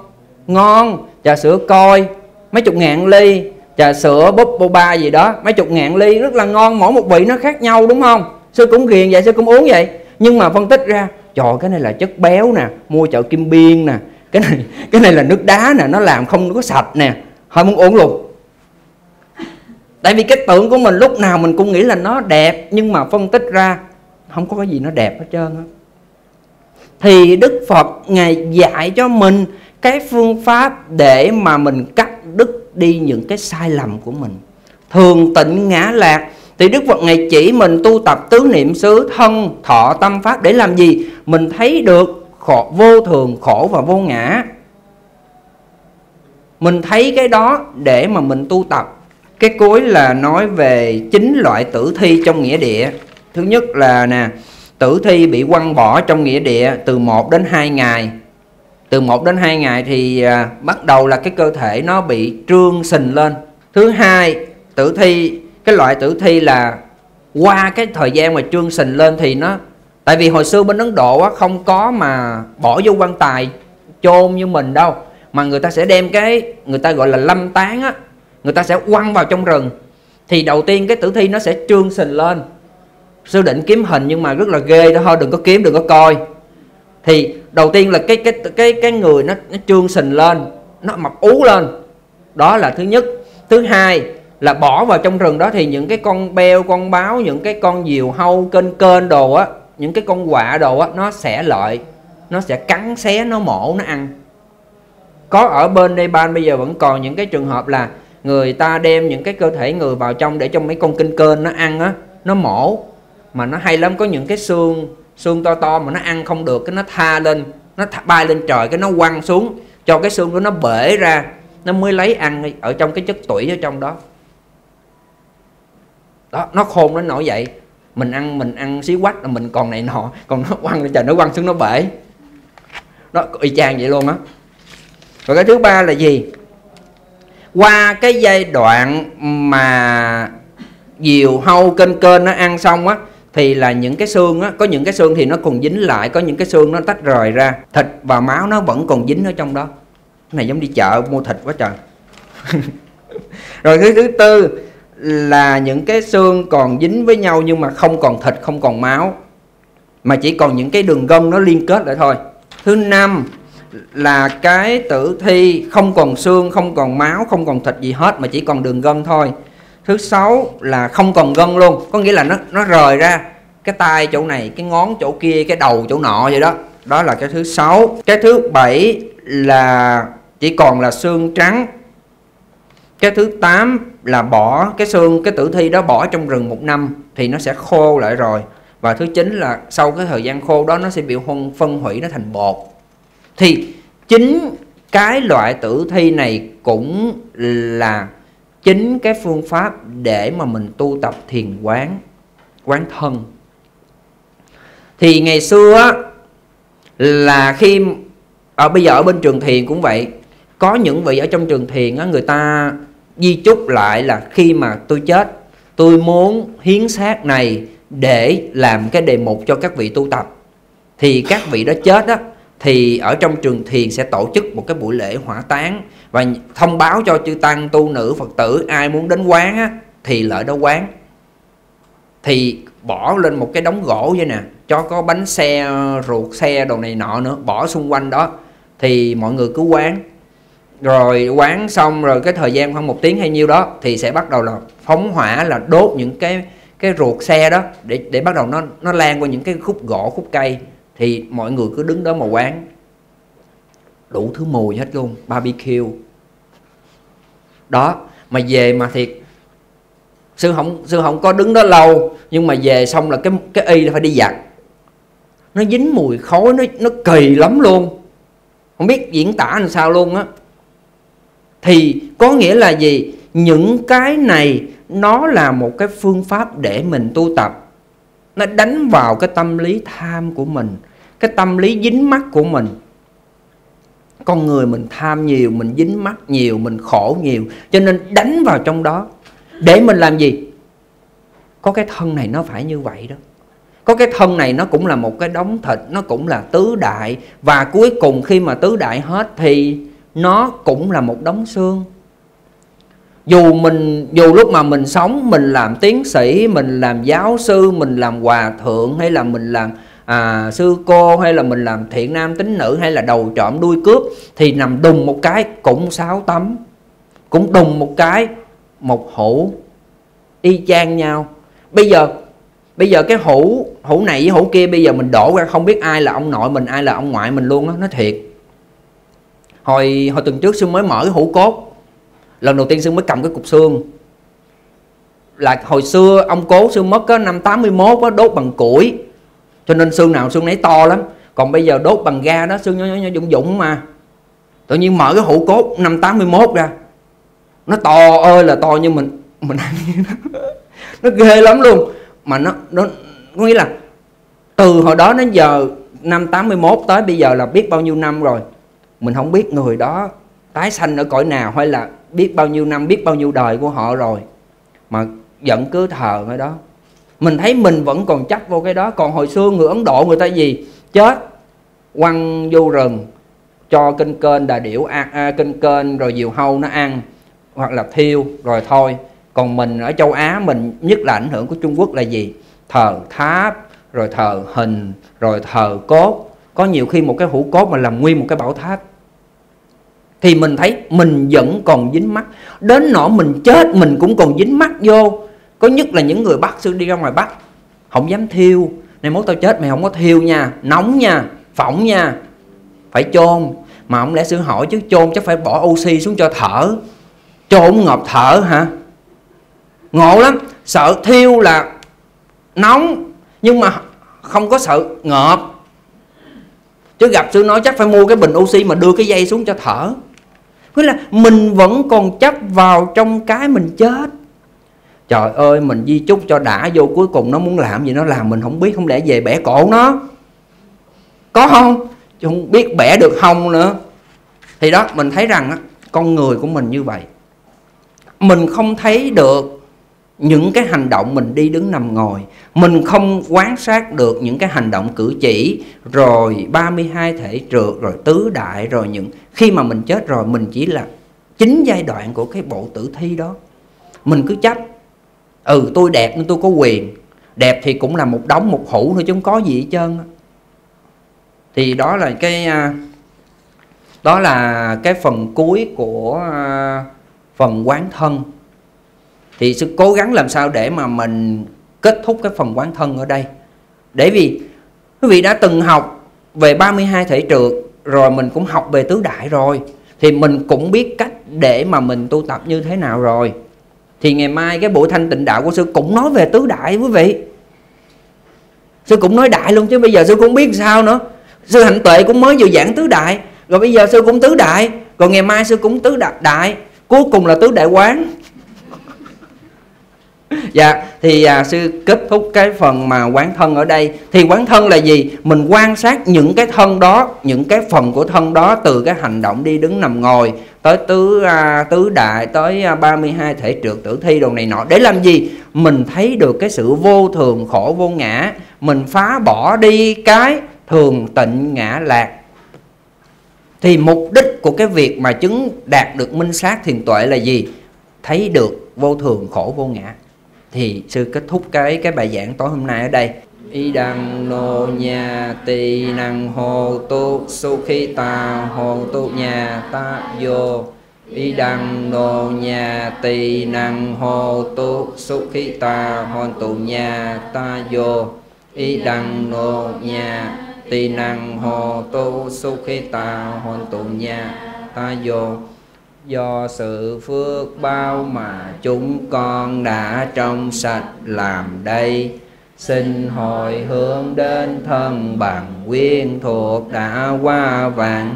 Ngon, trà sữa coi mấy chục ngàn ly, trà sữa búp bô ba gì đó mấy chục ngàn ly rất là ngon, mỗi một vị nó khác nhau đúng không? Sư cũng ghiền vậy, sư cũng uống vậy. Nhưng mà phân tích ra, trời, cái này là chất béo nè, mua chợ Kim Biên nè, cái này cái này là nước đá nè, nó làm không có sạch nè, thôi muốn uống luôn. Tại vì cái tưởng của mình lúc nào mình cũng nghĩ là nó đẹp, nhưng mà phân tích ra không có cái gì nó đẹp hết trơn á. Thì Đức Phật Ngài dạy cho mình cái phương pháp để mà mình cắt đứt đi những cái sai lầm của mình. Thường tịnh ngã lạc thì Đức Phật Ngài chỉ mình tu tập tứ niệm xứ thân, thọ, tâm, pháp để làm gì? Mình thấy được khổ, vô thường, khổ và vô ngã. Mình thấy cái đó để mà mình tu tập. Cái cuối là nói về chín loại tử thi trong nghĩa địa. Thứ nhất là nè, tử thi bị quăng bỏ trong nghĩa địa từ một đến hai ngày. Từ một đến hai ngày thì à, bắt đầu là cái cơ thể nó bị trương sình lên. Thứ hai, tử thi, cái loại tử thi là qua cái thời gian mà trương sình lên thì nó, tại vì hồi xưa bên Ấn Độ á, không có mà bỏ vô quan tài chôn như mình đâu, mà người ta sẽ đem cái người ta gọi là lâm tán á, người ta sẽ quăng vào trong rừng. Thì đầu tiên cái tử thi nó sẽ trương sình lên. Sư định kiếm hình nhưng mà rất là ghê đó thôi, đừng có kiếm, đừng có coi. Thì đầu tiên là cái cái cái cái người nó, nó trương sình lên, nó mập ú lên, đó là thứ nhất. Thứ hai là bỏ vào trong rừng đó thì những cái con beo, con báo, những cái con diều hâu, kênh kênh đồ á, những cái con quạ đồ á, nó sẽ lợi, nó sẽ cắn xé, nó mổ, nó ăn. Có ở bên Nepal bây giờ vẫn còn những cái trường hợp là người ta đem những cái cơ thể người vào trong để cho mấy con kênh kênh nó ăn á, nó mổ. Mà nó hay lắm, có những cái xương xương to to mà nó ăn không được, cái nó tha lên, nó th bay lên trời, cái nó quăng xuống cho cái xương của nó bể ra, nó mới lấy ăn ở trong cái chất tủy ở trong đó. Đó, nó khôn đến nỗi vậy. Mình ăn mình ăn xí quách là mình còn này nọ, còn nó quăng lên trời, nó quăng xuống nó bể. Đó, y chang vậy luôn á. Rồi cái thứ ba là gì? Qua cái giai đoạn mà diều hâu kênh kênh nó ăn xong á, thì là những cái xương á, có những cái xương thì nó còn dính lại, có những cái xương nó tách rời ra, thịt và máu nó vẫn còn dính ở trong đó. Cái này giống đi chợ mua thịt quá trời. Rồi thứ thứ tư là những cái xương còn dính với nhau nhưng mà không còn thịt, không còn máu, mà chỉ còn những cái đường gân nó liên kết lại thôi. Thứ năm là cái tử thi không còn xương, không còn máu, không còn thịt gì hết, mà chỉ còn đường gân thôi. Thứ sáu là không còn gân luôn, có nghĩa là nó nó rời ra, cái tay chỗ này, cái ngón chỗ kia, cái đầu chỗ nọ vậy đó. Đó là cái thứ sáu. Cái thứ bảy là chỉ còn là xương trắng. Cái thứ tám là bỏ cái xương, cái tử thi đó bỏ trong rừng một năm thì nó sẽ khô lại rồi. Và thứ chín là sau cái thời gian khô đó nó sẽ bị phân hủy, nó thành bột. Thì chính cái loại tử thi này cũng là chính cái phương pháp để mà mình tu tập thiền quán, quán thân. Thì ngày xưa là khi ở bây giờ ở bên trường thiền cũng vậy, có những vị ở trong trường thiền á, người ta di chúc lại là khi mà tôi chết, tôi muốn hiến xác này để làm cái đề mục cho các vị tu tập. Thì các vị đó chết á, thì ở trong trường thiền sẽ tổ chức một cái buổi lễ hỏa táng và thông báo cho chư tăng, tu nữ, Phật tử, ai muốn đến quán á, thì lại đó quán. Thì bỏ lên một cái đống gỗ vậy nè, cho có bánh xe, ruột xe, đồ này nọ nữa, bỏ xung quanh đó. Thì mọi người cứ quán. Rồi quán xong rồi cái thời gian khoảng một tiếng hay nhiêu đó thì sẽ bắt đầu là phóng hỏa, là đốt những cái cái ruột xe đó để để bắt đầu nó nó lan qua những cái khúc gỗ, khúc cây. Thì mọi người cứ đứng đó mà quán, đủ thứ mùi hết luôn, barbecue đó. Mà về mà thiệt, sư không sư không có đứng đó lâu, nhưng mà về xong là cái cái y là phải đi giặt, nó dính mùi khói, nó nó kỳ lắm luôn, không biết diễn tả làm sao luôn á. Thì có nghĩa là gì? Những cái này nó là một cái phương pháp để mình tu tập. Nó đánh vào cái tâm lý tham của mình, cái tâm lý dính mắc của mình. Con người mình tham nhiều, mình dính mắc nhiều, mình khổ nhiều, cho nên đánh vào trong đó. Để mình làm gì? Có cái thân này nó phải như vậy đó. Có cái thân này nó cũng là một cái đống thịt, nó cũng là tứ đại. Và cuối cùng khi mà tứ đại hết thì nó cũng là một đống xương. Dù mình dù lúc mà mình sống, mình làm tiến sĩ, mình làm giáo sư, mình làm hòa thượng, hay là mình làm à, sư cô, hay là mình làm thiện nam tín nữ, hay là đầu trộm đuôi cướp, thì nằm đùng một cái cũng sáu tấm, cũng đùng một cái một hũ, y chang nhau. Bây giờ bây giờ cái hũ hũ này với hũ kia bây giờ mình đổ ra không biết ai là ông nội mình, ai là ông ngoại mình luôn á, nói thiệt. Hồi hồi tuần trước sư mới mở cái hũ cốt, lần đầu tiên sư mới cầm cái cục xương. Là hồi xưa ông cố sư mất á, năm tám mươi mốt á, đốt bằng củi, cho nên xương nào xương nấy to lắm. Còn bây giờ đốt bằng ga đó, xương nhỏ nhỏ, nhỏ dũng dũng mà. Tự nhiên mở cái hũ cốt năm tám mươi mốt ra, nó to ơi là to, như mình mình ăn nó ghê lắm luôn. Mà nó nó có nghĩa là từ hồi đó đến giờ, năm tám mươi mốt tới bây giờ là biết bao nhiêu năm rồi. Mình không biết người đó tái sanh ở cõi nào, hay là biết bao nhiêu năm, biết bao nhiêu đời của họ rồi, mà vẫn cứ thờ cái đó. Mình thấy mình vẫn còn chấp vô cái đó. Còn hồi xưa người Ấn Độ người ta gì? Chết quăng vô rừng cho kênh kênh đà điểu à, à, kênh kênh rồi diều hâu nó ăn, hoặc là thiêu rồi thôi. Còn mình ở châu Á mình, nhất là ảnh hưởng của Trung Quốc là gì? Thờ tháp, rồi thờ hình, rồi thờ cốt. Có nhiều khi một cái hũ cốt mà làm nguyên một cái bảo tháp. Thì mình thấy mình vẫn còn dính mắc. Đến nỗi mình chết mình cũng còn dính mắc vô. Có nhất là những người Bắc xưa đi ra ngoài Bắc không dám thiêu. Này mốt tao chết mày không có thiêu nha, nóng nha, phỏng nha, phải chôn. Mà không lẽ sư hỏi chứ chôn chắc phải bỏ oxy xuống cho thở, chôn ngộp thở hả? Ngộ lắm. Sợ thiêu là nóng, nhưng mà không có sợ ngộp. Chứ gặp sư nói chắc phải mua cái bình oxy mà đưa cái dây xuống cho thở. Nghĩa là mình vẫn còn chấp vào trong cái mình chết. Trời ơi, mình di chúc cho đã vô, cuối cùng nó muốn làm gì nó làm, mình không biết. Không lẽ về bẻ cổ nó, có không? Chứ không biết bẻ được không nữa. Thì đó, mình thấy rằng á, con người của mình như vậy. Mình không thấy được những cái hành động mình đi đứng nằm ngồi. Mình không quan sát được những cái hành động cử chỉ. Rồi ba mươi hai thể trượt, rồi tứ đại, rồi những... Khi mà mình chết rồi, mình chỉ là chính giai đoạn của cái bộ tử thi đó. Mình cứ chấp. Ừ, tôi đẹp nên tôi có quyền. Đẹp thì cũng là một đống một hũ thôi chứ không có gì hết trơn. Thì đó là cái Đó là cái phần cuối của phần quán thân. Thì sự cố gắng làm sao để mà mình kết thúc cái phần quán thân ở đây. Để vì quý vị đã từng học về ba mươi hai thể trượt, rồi mình cũng học về tứ đại rồi, thì mình cũng biết cách để mà mình tu tập như thế nào rồi. Thì ngày mai cái buổi thanh tịnh đạo của sư cũng nói về tứ đại quý vị. Sư cũng nói đại luôn chứ bây giờ sư cũng biết sao nữa. Sư Hạnh Tuệ cũng mới vừa giảng tứ đại, rồi bây giờ sư cũng tứ đại, rồi ngày mai sư cũng tứ đại, đại. Cuối cùng là tứ đại quán. Dạ, thì à, sư kết thúc cái phần mà quán thân ở đây. Thì quán thân là gì? Mình quan sát những cái thân đó, những cái phần của thân đó, từ cái hành động đi đứng nằm ngồi tới tứ à, tứ đại, tới à, ba mươi hai thể trượt tử thi đồ này nọ. Để làm gì? Mình thấy được cái sự vô thường, khổ, vô ngã. Mình phá bỏ đi cái thường, tịnh, ngã, lạc. Thì mục đích của cái việc mà chứng đạt được minh sát thiền tuệ là gì? Thấy được vô thường, khổ, vô ngã. Thì sư kết thúc cái cái bài giảng tối hôm nay ở đây. Y đăng nô nhà tỳ năng hồ tu su khi ta hồ tu nhà ta vô. Y đăng nô nhà tỳ năng hồ tu su khi ta hồ tu nhà ta vô. Y đăng nô nhà tỳ năng hồ tu su khi ta hồ tu nhà ta vô. Do sự phước bao mà chúng con đã trong sạch làm đây, xin hồi hướng đến thân bằng quyên thuộc đã qua vạn,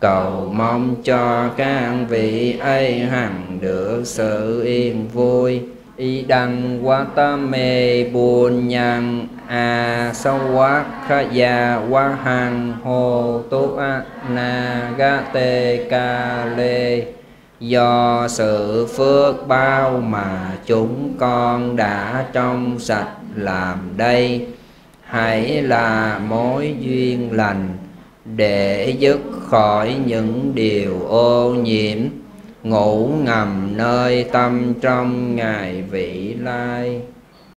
cầu mong cho các vị ấy hằng được sự yên vui. Y đăng quá tâm mê buồn nhằn a sâu quá khá già quá hằng hồ tu a na ga tê ca lê. Do sự phước bao mà chúng con đã trong sạch làm đây, hãy là mối duyên lành để dứt khỏi những điều ô nhiễm, ngủ ngầm nơi tâm trong ngày vị lai.